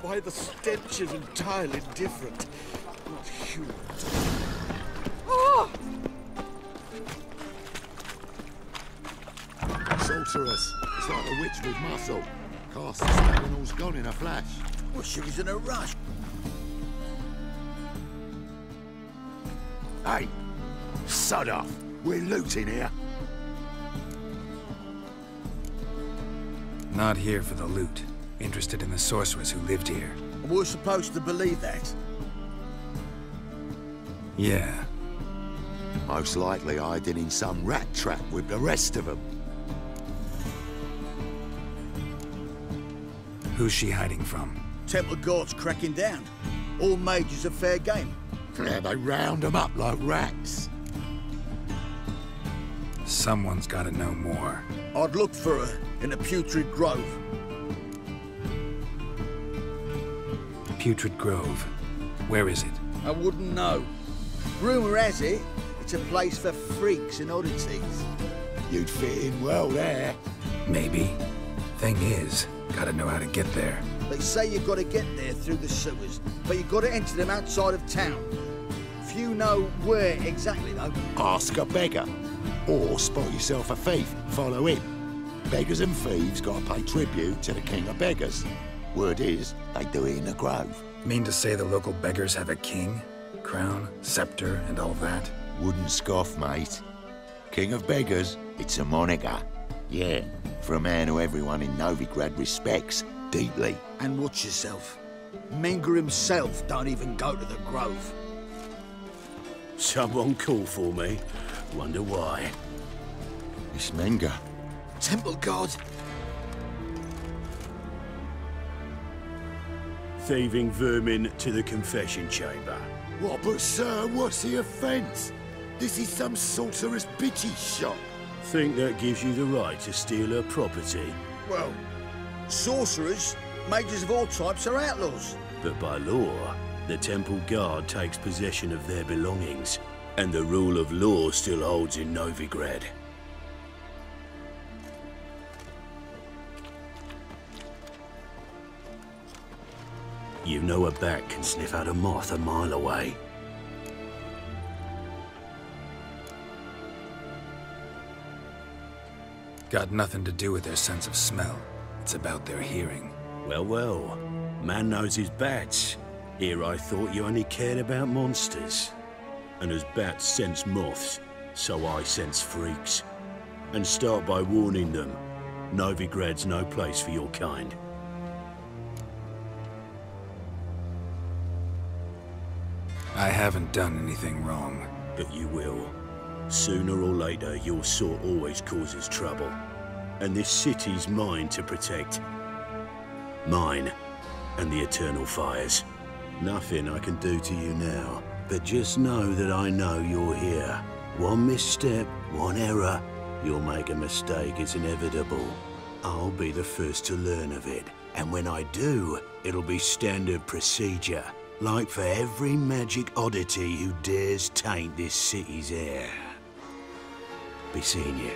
Why, the stench is entirely different. Not human. Oh! Sorceress. It's like a witch with muscle. Cast the spell and all's gone in a flash. Well, she was in a rush. Hey! Sod off! We're looting here. Not here for the loot. Interested in the sorceress who lived here. And we're supposed to believe that? Yeah. Most likely hiding in some rat trap with the rest of them. Who's she hiding from? Temple guards cracking down. All mages are fair game. Yeah, they round them up like rats. Someone's gotta know more. I'd look for her in the Putrid Grove. Putrid Grove? Where is it? I wouldn't know. Rumour has it, it's a place for freaks and oddities. You'd fit in well there. Maybe. Thing is, gotta know how to get there. They say you've gotta get there through the sewers, but you've gotta enter them outside of town. Few know where exactly, though. Ask a beggar. Or spot yourself a thief, follow him. Beggars and thieves gotta pay tribute to the king of beggars. Word is, they do it in the grove. Mean to say the local beggars have a king? Crown, scepter, and all that? Wouldn't scoff, mate. King of beggars, it's a moniker. Yeah, for a man who everyone in Novigrad respects deeply. And watch yourself. Menge himself don't even go to the grove. Someone call for me. Wonder why. It's Menge. Temple guard. Thieving vermin to the confession chamber. What, but sir, what's the offence? This is some sorceress bitchy shop. Think that gives you the right to steal her property? Well, sorcerers, mages of all types are outlaws. But by law, the temple guard takes possession of their belongings. And the rule of law still holds in Novigrad. You know a bat can sniff out a moth a mile away. Got nothing to do with their sense of smell. It's about their hearing. Well, well. Man knows his bats. Here I thought you only cared about monsters. And as bats sense moths, so I sense freaks. And start by warning them, Novigrad's no place for your kind. I haven't done anything wrong. But you will. Sooner or later, your sort always causes trouble. And this city's mine to protect. Mine, and the Eternal Fires. Nothing I can do to you now. But just know that I know you're here. One misstep, one error, you'll make a mistake, it's inevitable. I'll be the first to learn of it. And when I do, it'll be standard procedure. Like for every magic oddity who dares taint this city's air. Be seeing you.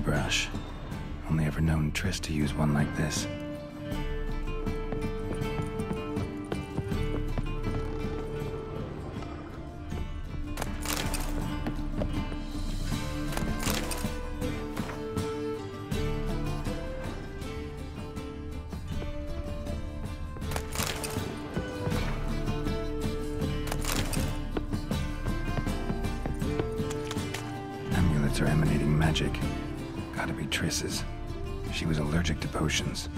brush. Only ever known Triss to use one like this. Amulets are emanating magic. Gotta be Triss's. She was allergic to potions.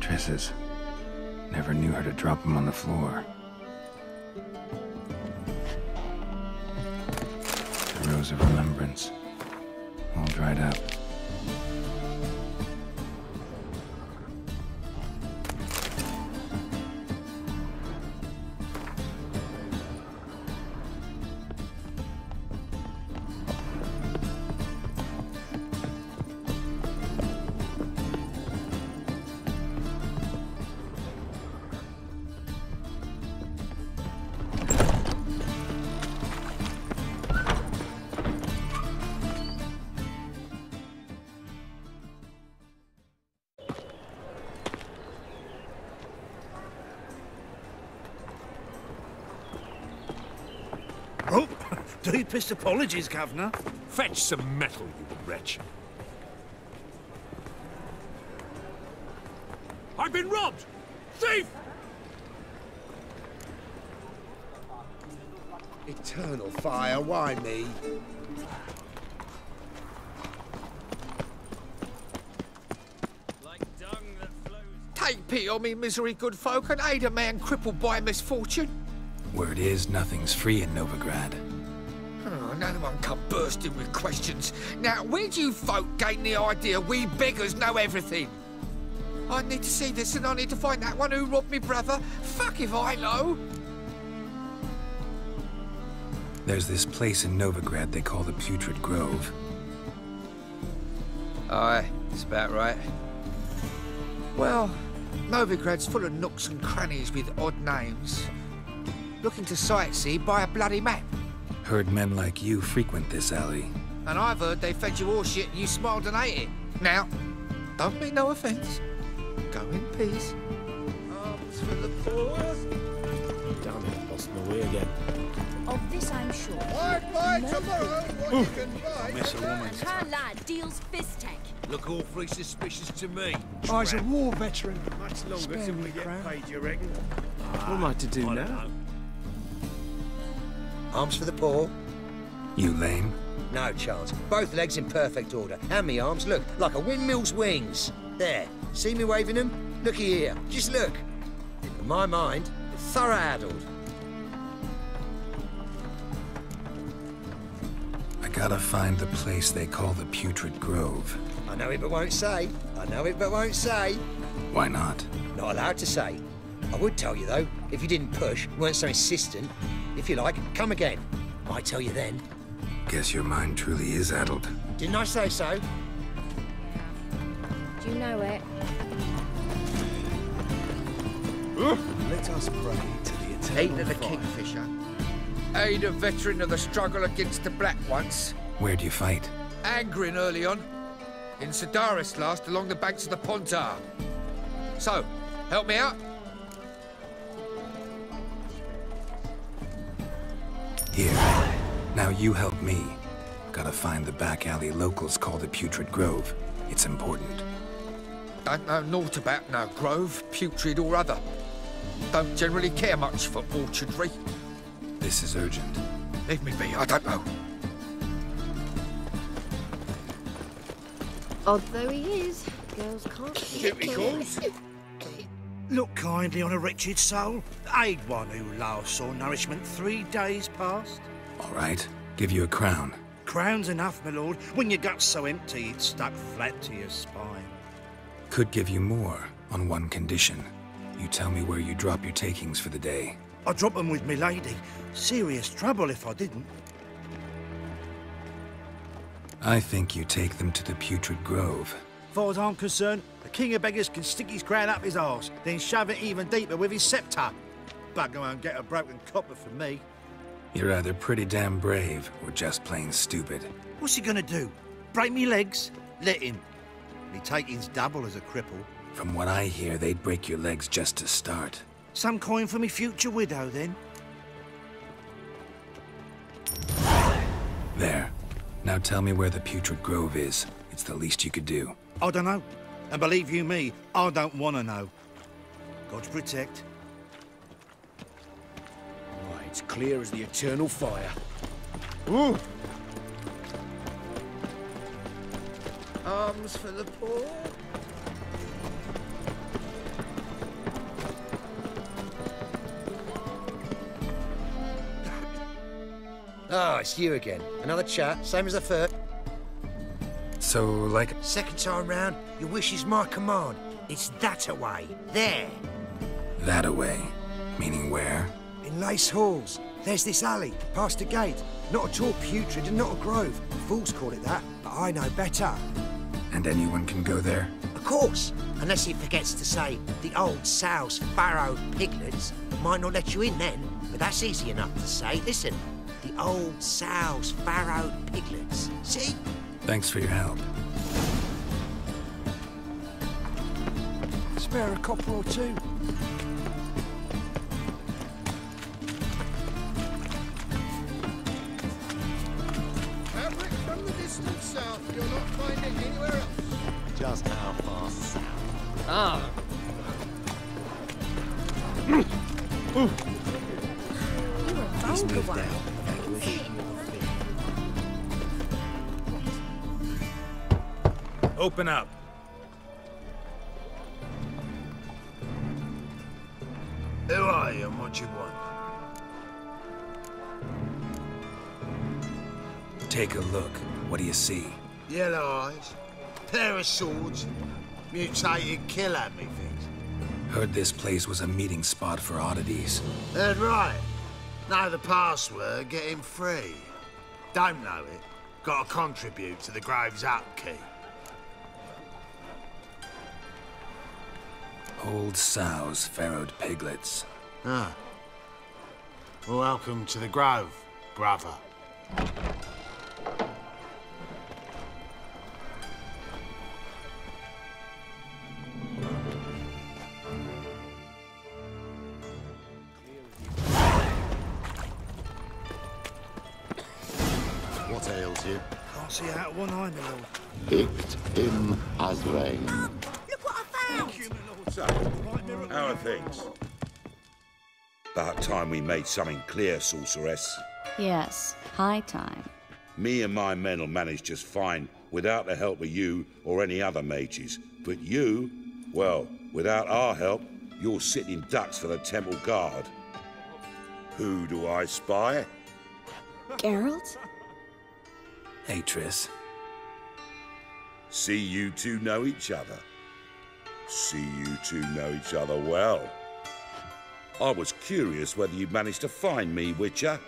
Triss's. Never knew her to drop them on the floor. The Rose of Remembrance. All dried up. Deepest apologies, Governor. Fetch some metal, you wretch. I've been robbed! Thief! Eternal Fire, why me? Like dung that flows. Take pity on me, misery, good folk, and aid a man crippled by misfortune. Word is, nothing's free in Novigrad. Another one come bursting with questions. Now, where do you folk gain the idea we beggars know everything? I need to see this, and I need to find that one who robbed me brother. Fuck if I know. There's this place in Novigrad they call the Putrid Grove. Aye, that's about right. Well, Novigrad's full of nooks and crannies with odd names. Looking to sightsee by a bloody map. Heard men like you frequent this alley. And I've heard they fed you all shit and you smiled and ate it. Now, don't mean no offense. Go in peace. Arms for the cause. Damn it, lost my way again. Of this I'm sure. I'd buy tomorrow what you can buy. Miss a woman. Her lad deals fist tech. Look awfully suspicious to me. I's a war veteran. Much longer till we get paid, you reckon? What am I to do now? Arms for the poor. You lame? No chance. Both legs in perfect order. And me arms, look, like a windmill's wings. There. See me waving them? Looky here. Just look. In my mind, thorough addled. I gotta find the place they call the Putrid Grove. I know it but won't say. I know it but won't say. Why not? Not allowed to say. I would tell you though, if you didn't push, weren't so insistent. If you like, come again. I tell you then. Guess your mind truly is addled. Didn't I say so? Do you know it? Let us pray to the Eternal Aid of the Fire. Kingfisher. Aid a veteran of the struggle against the Black once. Where do you fight? Angrin early on. In Sidaris last, along the banks of the Pontar. So, help me out. Here. Now you help me. Gotta find the back alley locals call the Putrid Grove. It's important. Don't know naught about no grove, putrid or other. Don't generally care much for orchardry. This is urgent. Leave me be, I don't know. Odd though he is, girls can't keep calls. Look kindly on a wretched soul. Aid one who last saw nourishment three days past. All right. Give you a crown. Crown's enough, my lord. When your gut's so empty, it's stuck flat to your spine. Could give you more, on one condition. You tell me where you drop your takings for the day. I drop them with me lady. Serious trouble if I didn't. I think you take them to the Putrid Grove. Far as I'm concerned, the king of beggars can stick his crown up his arse, then shove it even deeper with his scepter. Bugger won't get a broken copper from me. You're either pretty damn brave, or just plain stupid. What's he gonna do? Break me legs? Let him. He'd take his double as a cripple. From what I hear, they'd break your legs just to start. Some coin for me future widow, then? There. Now tell me where the Putrid Grove is. It's the least you could do. I don't know. And believe you me, I don't want to know. God's protect. It's clear as the Eternal Fire. Ooh. Arms for the poor. Ah, oh, it's you again. Another chat, same as the first. So, like... Second time round, your wish is my command. It's that-a-way. There. That-a-way? Meaning where? In Lace Halls. There's this alley, past a gate. Not at all putrid and not a grove. Fools call it that, but I know better. And anyone can go there? Of course. Unless he forgets to say, the old sow's farrowed piglets might not let you in then. But that's easy enough to say. Listen, the old sow's farrowed piglets. See? Thanks for your help. Spare a copper or two. You'll not find it anywhere else. Just how far south? Ah. You were bold one. Open up. Who are you and what you want? Take a look. What do you see? Yellow eyes, pair of swords, mutated killer at me things. Heard this place was a meeting spot for oddities. Heard right. Know the password, get him free. Don't know it, gotta contribute to the grove's upkeep. Old sows, farrowed piglets. Ah. Well, welcome to the grove, brother. See that one eye, my lord. Picked him as rain. Oh, look what I found! You, so, how are things? About time we made something clear, sorceress. Yes, high time. Me and my men will manage just fine without the help of you or any other mages. But you, well, without our help, you're sitting ducks for the temple guard. Who do I spy? Geralt? Hey, Triss. See you two know each other. See you two know each other well. I was curious whether you managed to find me, Witcher.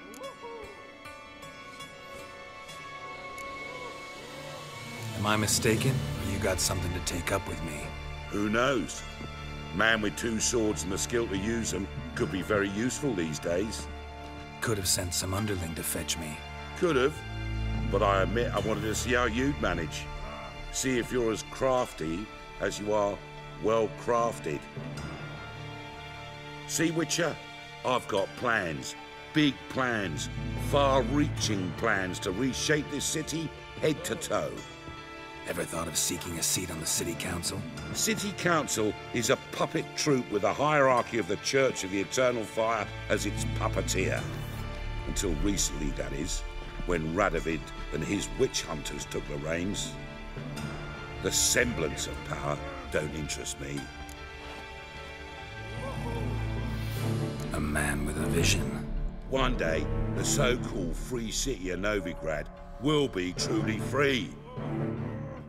Am I mistaken, or you got something to take up with me? Who knows? Man with two swords and the skill to use them could be very useful these days. Could have sent some underling to fetch me. Could have. But I admit I wanted to see how you'd manage. See if you're as crafty as you are well-crafted. See, Witcher, I've got plans. Big plans. Far-reaching plans to reshape this city head to toe. Ever thought of seeking a seat on the City Council? City Council is a puppet troupe with the hierarchy of the Church of the Eternal Fire as its puppeteer. Until recently, that is. When Radovid and his witch hunters took the reins. The semblance of power don't interest me. A man with a vision. One day, the so-called free city of Novigrad will be truly free.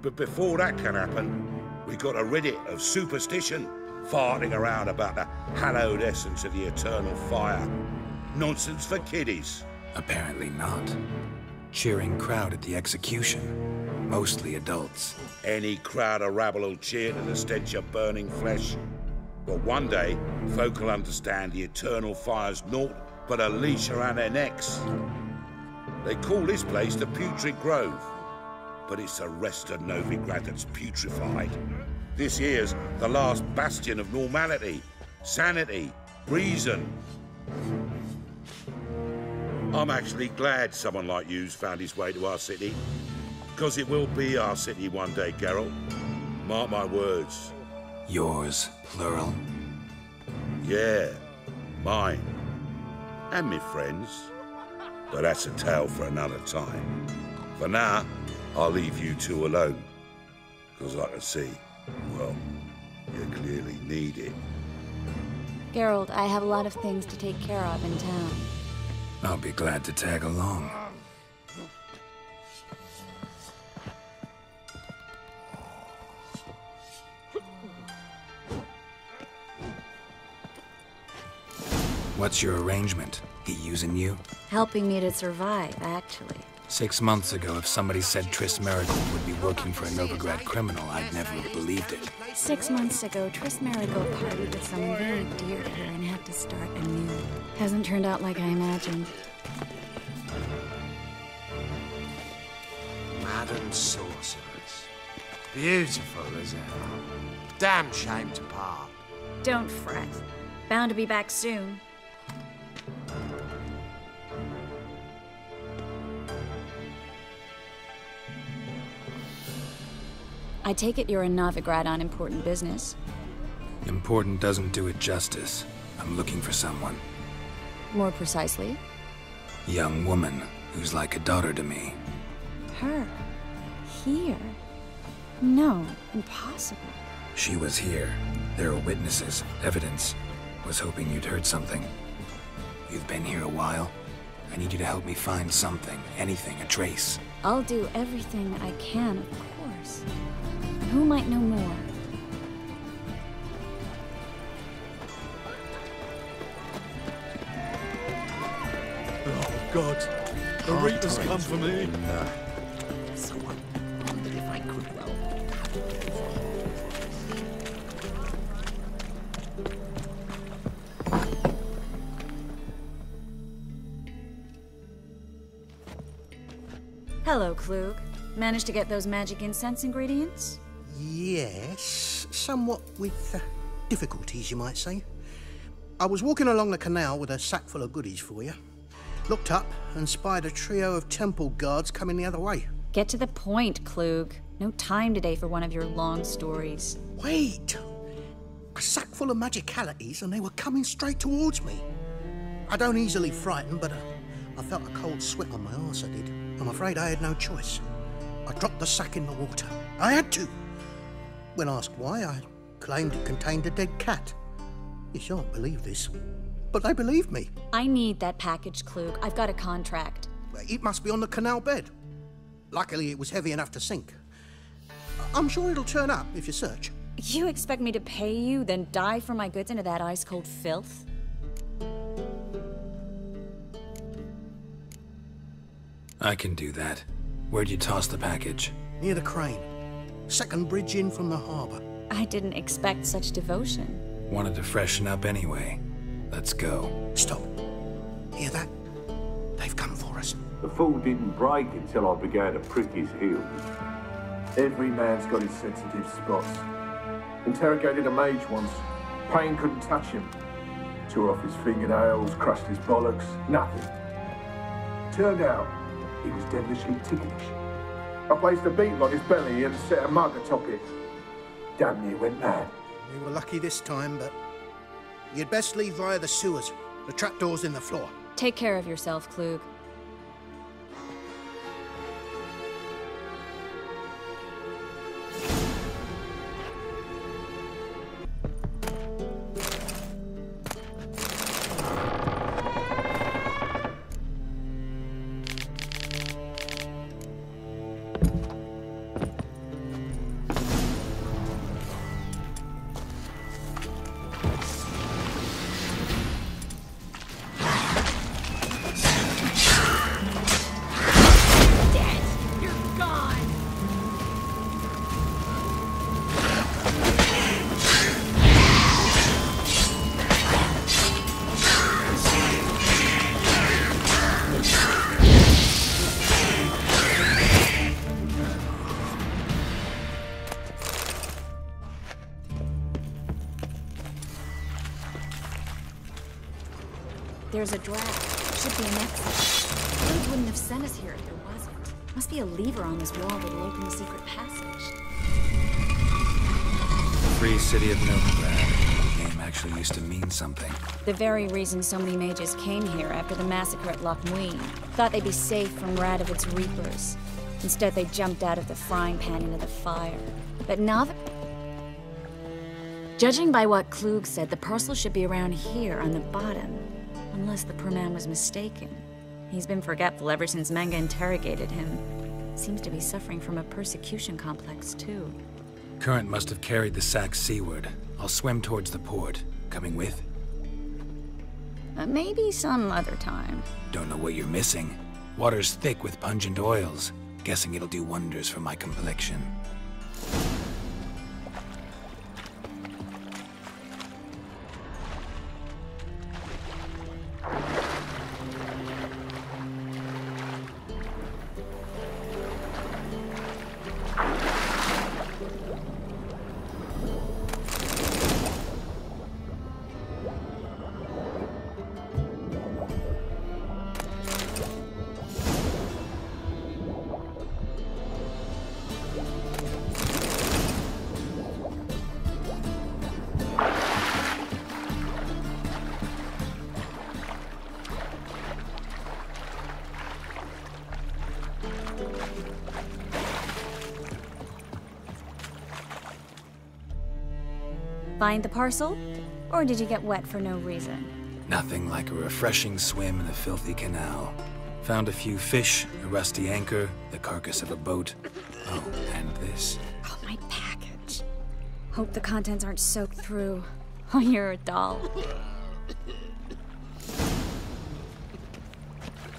But before that can happen, we've got to rid it of superstition, farting around about the hallowed essence of the Eternal Fire. Nonsense for kiddies. Apparently not. cheering crowd at the execution. Mostly adults. Any crowd of rabble will cheer to the stench of burning flesh. But one day, folk will understand the Eternal Fire's naught but a leash around their necks. They call this place the Putrid Grove, but it's the rest of Novigrad that's putrefied. This here's the last bastion of normality, sanity, reason. I'm actually glad someone like you's found his way to our city, because it will be our city one day, Geralt. Mark my words. Yours, plural? Yeah, mine. And me friends. But that's a tale for another time. For now, I'll leave you two alone. Because I can see, well, you clearly need it. Geralt, I have a lot of things to take care of in town. I'll be glad to tag along. What's your arrangement? He using you? Helping me to survive, actually. Six months ago, if somebody said Triss Merigold would be working for a Novigrad criminal, I'd never have believed it. Six months ago, Triss Merigold partied with someone very dear to her and had to start anew. Hasn't turned out like I imagined. Madam Sorceress. Beautiful as ever. Damn shame to part. Don't fret. Bound to be back soon. I take it you're in Novigrad on important business. Important doesn't do it justice. I'm looking for someone. More precisely? Young woman who's like a daughter to me. Her? Here? No, impossible. She was here. There are witnesses, evidence. Was hoping you'd heard something. You've been here a while. I need you to help me find something, anything, a trace. I'll do everything I can, of course. Who might know more? Oh, God. The reap has come for me. No. Someone wondered if I could well. Hello, Kluge. Managed to get those magic incense ingredients? Yes, somewhat with uh, difficulties, you might say. I was walking along the canal with a sack full of goodies for you. Looked up and spied a trio of temple guards coming the other way. Get to the point, Kluge. No time today for one of your long stories. Wait! A sack full of magicalities and they were coming straight towards me. I don't easily frighten, but uh, I felt a cold sweat on my arse, I did. I'm afraid I had no choice. I dropped the sack in the water. I had to! When asked why, I claimed it contained a dead cat. You shan't believe this, but they believed me. I need that package, Kluge. I've got a contract. It must be on the canal bed. Luckily, it was heavy enough to sink. I'm sure it'll turn up if you search. You expect me to pay you, then dive for my goods into that ice-cold filth? I can do that. Where'd you toss the package? Near the crane. Second bridge in from the harbor. I didn't expect such devotion. Wanted to freshen up anyway. Let's go. Stop. Hear that? They've come for us. The fool didn't break until I began to prick his heels. Every man's got his sensitive spots. Interrogated a mage once. Pain couldn't touch him. Tore off his fingernails, crushed his bollocks, nothing. Turned out, he was devilishly ticklish. I placed a beetle on his belly and set a mug atop it. Damn near went mad. We were lucky this time, but you'd best leave via the sewers. The trapdoor's in the floor. Take care of yourself, Kluge. There's a draft. Should be an exit. Roach wouldn't have sent us here if there wasn't. Must be a lever on this wall that'll open the secret passage. Free city of Novigrad. The name actually used to mean something. The very reason so many mages came here after the massacre at Loc Muinne. Thought they'd be safe from Radovid's reapers. Instead, they jumped out of the frying pan into the fire. But now that... Judging by what Kluge said, the parcel should be around here on the bottom. Unless the poor man was mistaken. He's been forgetful ever since Menge interrogated him. Seems to be suffering from a persecution complex, too. Current must have carried the sack seaward. I'll swim towards the port. Coming with? Uh, maybe some other time. Don't know what you're missing. Water's thick with pungent oils. Guessing it'll do wonders for my complexion. Find the parcel? Or did you get wet for no reason? Nothing like a refreshing swim in a filthy canal. Found a few fish, a rusty anchor, the carcass of a boat. Oh, and this. Oh, my package. Hope the contents aren't soaked through. Oh, you're a doll.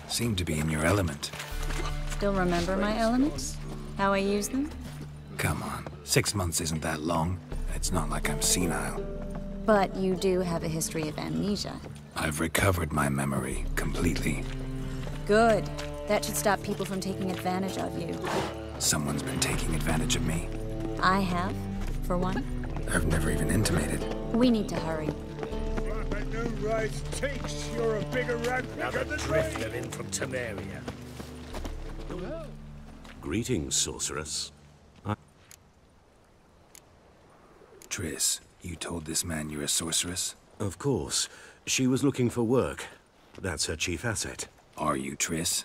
Seem to be in your element. Still remember my elements? How I use them? Come on, six months isn't that long. It's not like I'm senile. But you do have a history of amnesia. I've recovered my memory completely. Good. That should stop people from taking advantage of you. Someone's been taking advantage of me. I have, for one. I've never even intimated. We need to hurry. No rights takes. You're a bigger rat. Another drift of in from Temeria. Hello. Greetings, sorceress. Triss, you told this man you're a sorceress? Of course. She was looking for work. That's her chief asset. Are you, Triss?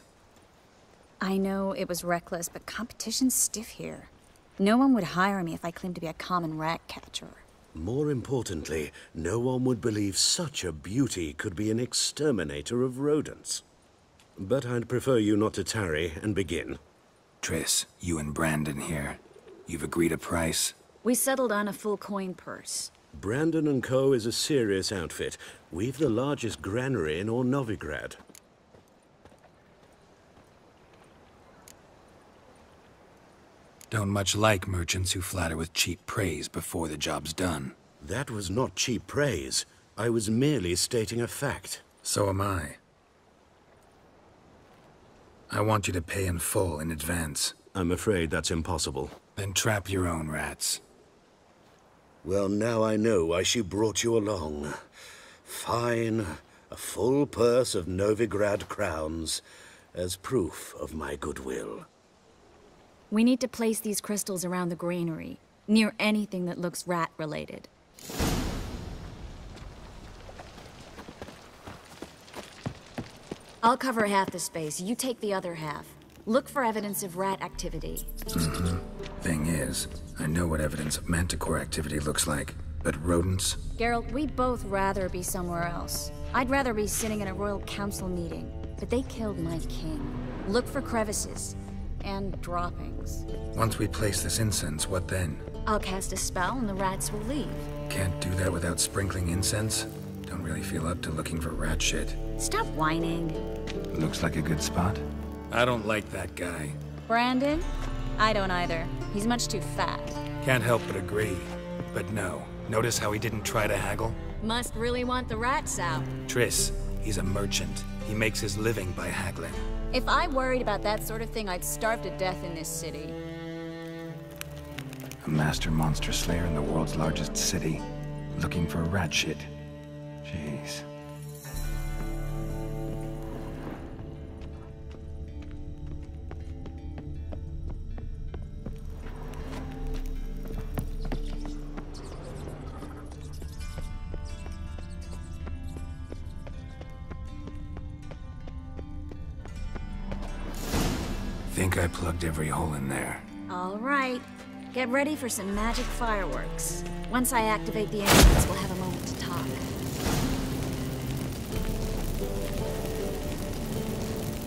I know it was reckless, but competition's stiff here. No one would hire me if I claimed to be a common rat catcher. More importantly, no one would believe such a beauty could be an exterminator of rodents. But I'd prefer you not to tarry and begin. Triss, you and Brandon here. You've agreed a price. We settled on a full coin purse. Brandon and Co. is a serious outfit. We've the largest granary in all Novigrad. Don't much like merchants who flatter with cheap praise before the job's done. That was not cheap praise. I was merely stating a fact. So am I. I want you to pay in full in advance. I'm afraid that's impossible. Then trap your own rats. Well, now I know why she brought you along. Fine, a full purse of Novigrad crowns as proof of my goodwill. We need to place these crystals around the granary, near anything that looks rat-related. I'll cover half the space, you take the other half. Look for evidence of rat activity. Mm-hmm. Thing is, I know what evidence of manticore activity looks like, but rodents? Geralt, we'd both rather be somewhere else. I'd rather be sitting in a royal council meeting, but they killed my king. Look for crevices and droppings. Once we place this incense, what then? I'll cast a spell and the rats will leave. Can't do that without sprinkling incense? Don't really feel up to looking for rat shit. Stop whining. Looks like a good spot. I don't like that guy. Brandon? I don't either. He's much too fat. Can't help but agree. But no. Notice how he didn't try to haggle? Must really want the rats out. Triss, he's a merchant. He makes his living by haggling. If I worried about that sort of thing, I'd starve to death in this city. A master monster slayer in the world's largest city, looking for rat shit. Jeez. think I plugged every hole in there. All right. Get ready for some magic fireworks. Once I activate the engines, we'll have a moment to talk.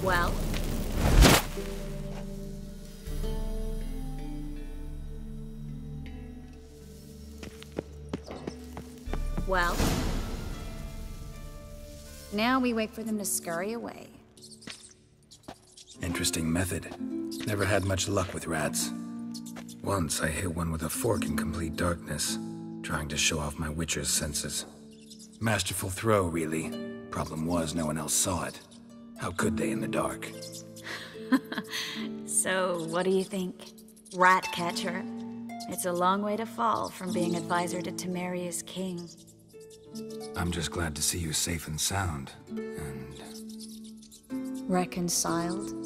Well? Well? Now we wait for them to scurry away. Interesting method. Never had much luck with rats. Once I hit one with a fork in complete darkness, trying to show off my witcher's senses. Masterful throw, really. Problem was, no one else saw it. How could they in the dark? So, what do you think? Rat catcher? It's a long way to fall from being advisor to Temeria's king. I'm just glad to see you safe and sound, and... reconciled?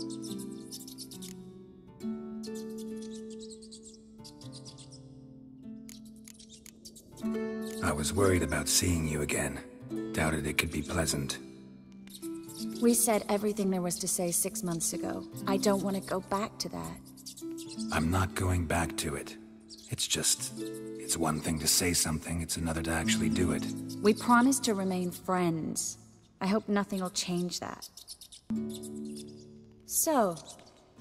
I was worried about seeing you again. Doubted it could be pleasant. We said everything there was to say six months ago. I don't want to go back to that. I'm not going back to it. It's just... it's one thing to say something, it's another to actually do it. We promised to remain friends. I hope nothing will change that. So,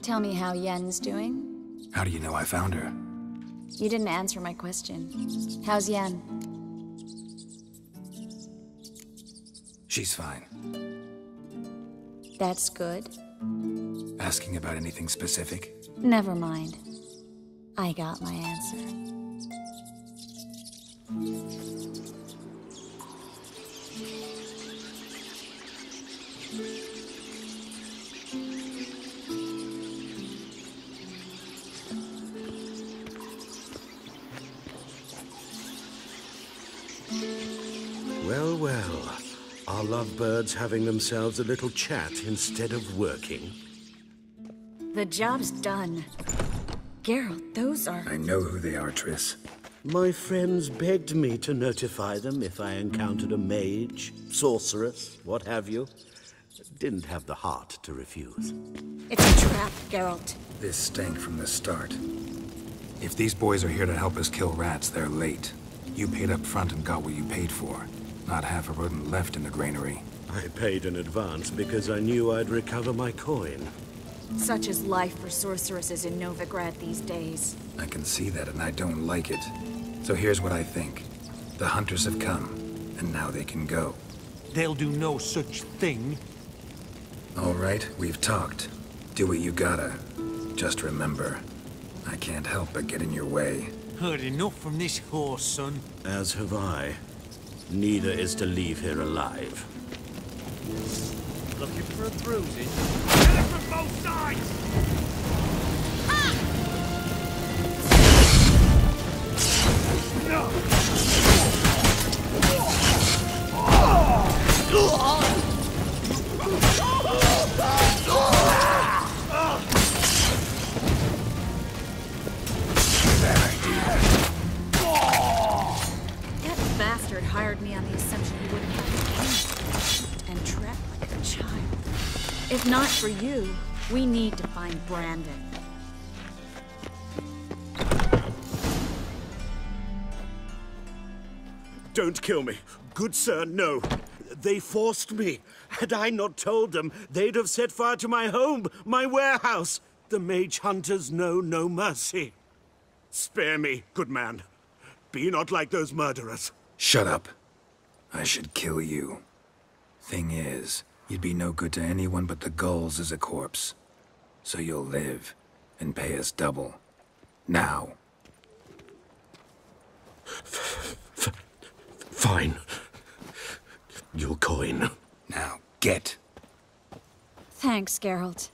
tell me how Yen's doing? How do you know I found her? You didn't answer my question. How's Yen? She's fine. That's good. Asking about anything specific? Never mind. I got my answer. Well, well. Our lovebirds having themselves a little chat instead of working. The job's done. Geralt, those are... I know who they are, Triss. My friends begged me to notify them if I encountered a mage, sorceress, what have you. Didn't have the heart to refuse. It's a trap, Geralt. This stank from the start. If these boys are here to help us kill rats, they're late. You paid up front and got what you paid for. Not half a rodent left in the granary. I paid in advance because I knew I'd recover my coin. Such is life for sorceresses in Novigrad these days. I can see that, and I don't like it. So here's what I think. The hunters have come, and now they can go. They'll do no such thing. All right, we've talked. Do what you gotta. Just remember, I can't help but get in your way. Heard enough from this horse, son. As have I. Neither is to leave here alive. Looking for a bruising? Get it from both sides! Ah! No! Bastard hired me on the assumption he wouldn't have me and trapped like a child. If not for you, we need to find Brandon. Don't kill me. Good sir, no. They forced me. Had I not told them, they'd have set fire to my home, my warehouse. The mage hunters know no mercy. Spare me, good man. Be not like those murderers. Shut up. I should kill you. Thing is, you'd be no good to anyone but the gulls as a corpse. So you'll live, and pay us double. Now. F f fine. Your coin. Now, get. Thanks, Geralt.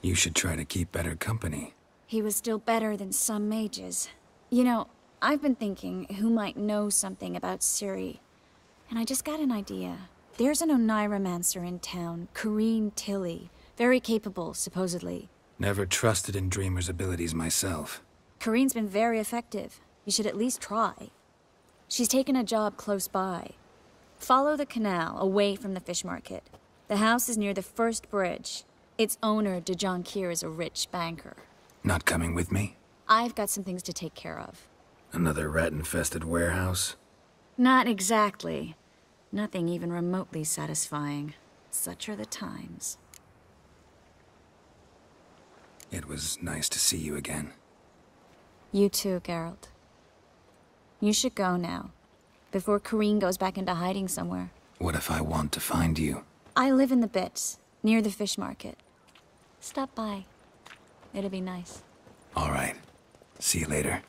You should try to keep better company. He was still better than some mages. You know, I've been thinking who might know something about Ciri, and I just got an idea. There's an oniromancer in town, Corinne Tilly. Very capable, supposedly. Never trusted in Dreamer's abilities myself. Corinne's been very effective. You should at least try. She's taken a job close by. Follow the canal, away from the fish market. The house is near the first bridge. Its owner, Dijonkir, is a rich banker. Not coming with me? I've got some things to take care of. Another rat-infested warehouse? Not exactly. Nothing even remotely satisfying. Such are the times. It was nice to see you again. You too, Geralt. You should go now, before Corinne goes back into hiding somewhere. What if I want to find you? I live in the bits, near the fish market. Stop by. It'll be nice. All right. See you later.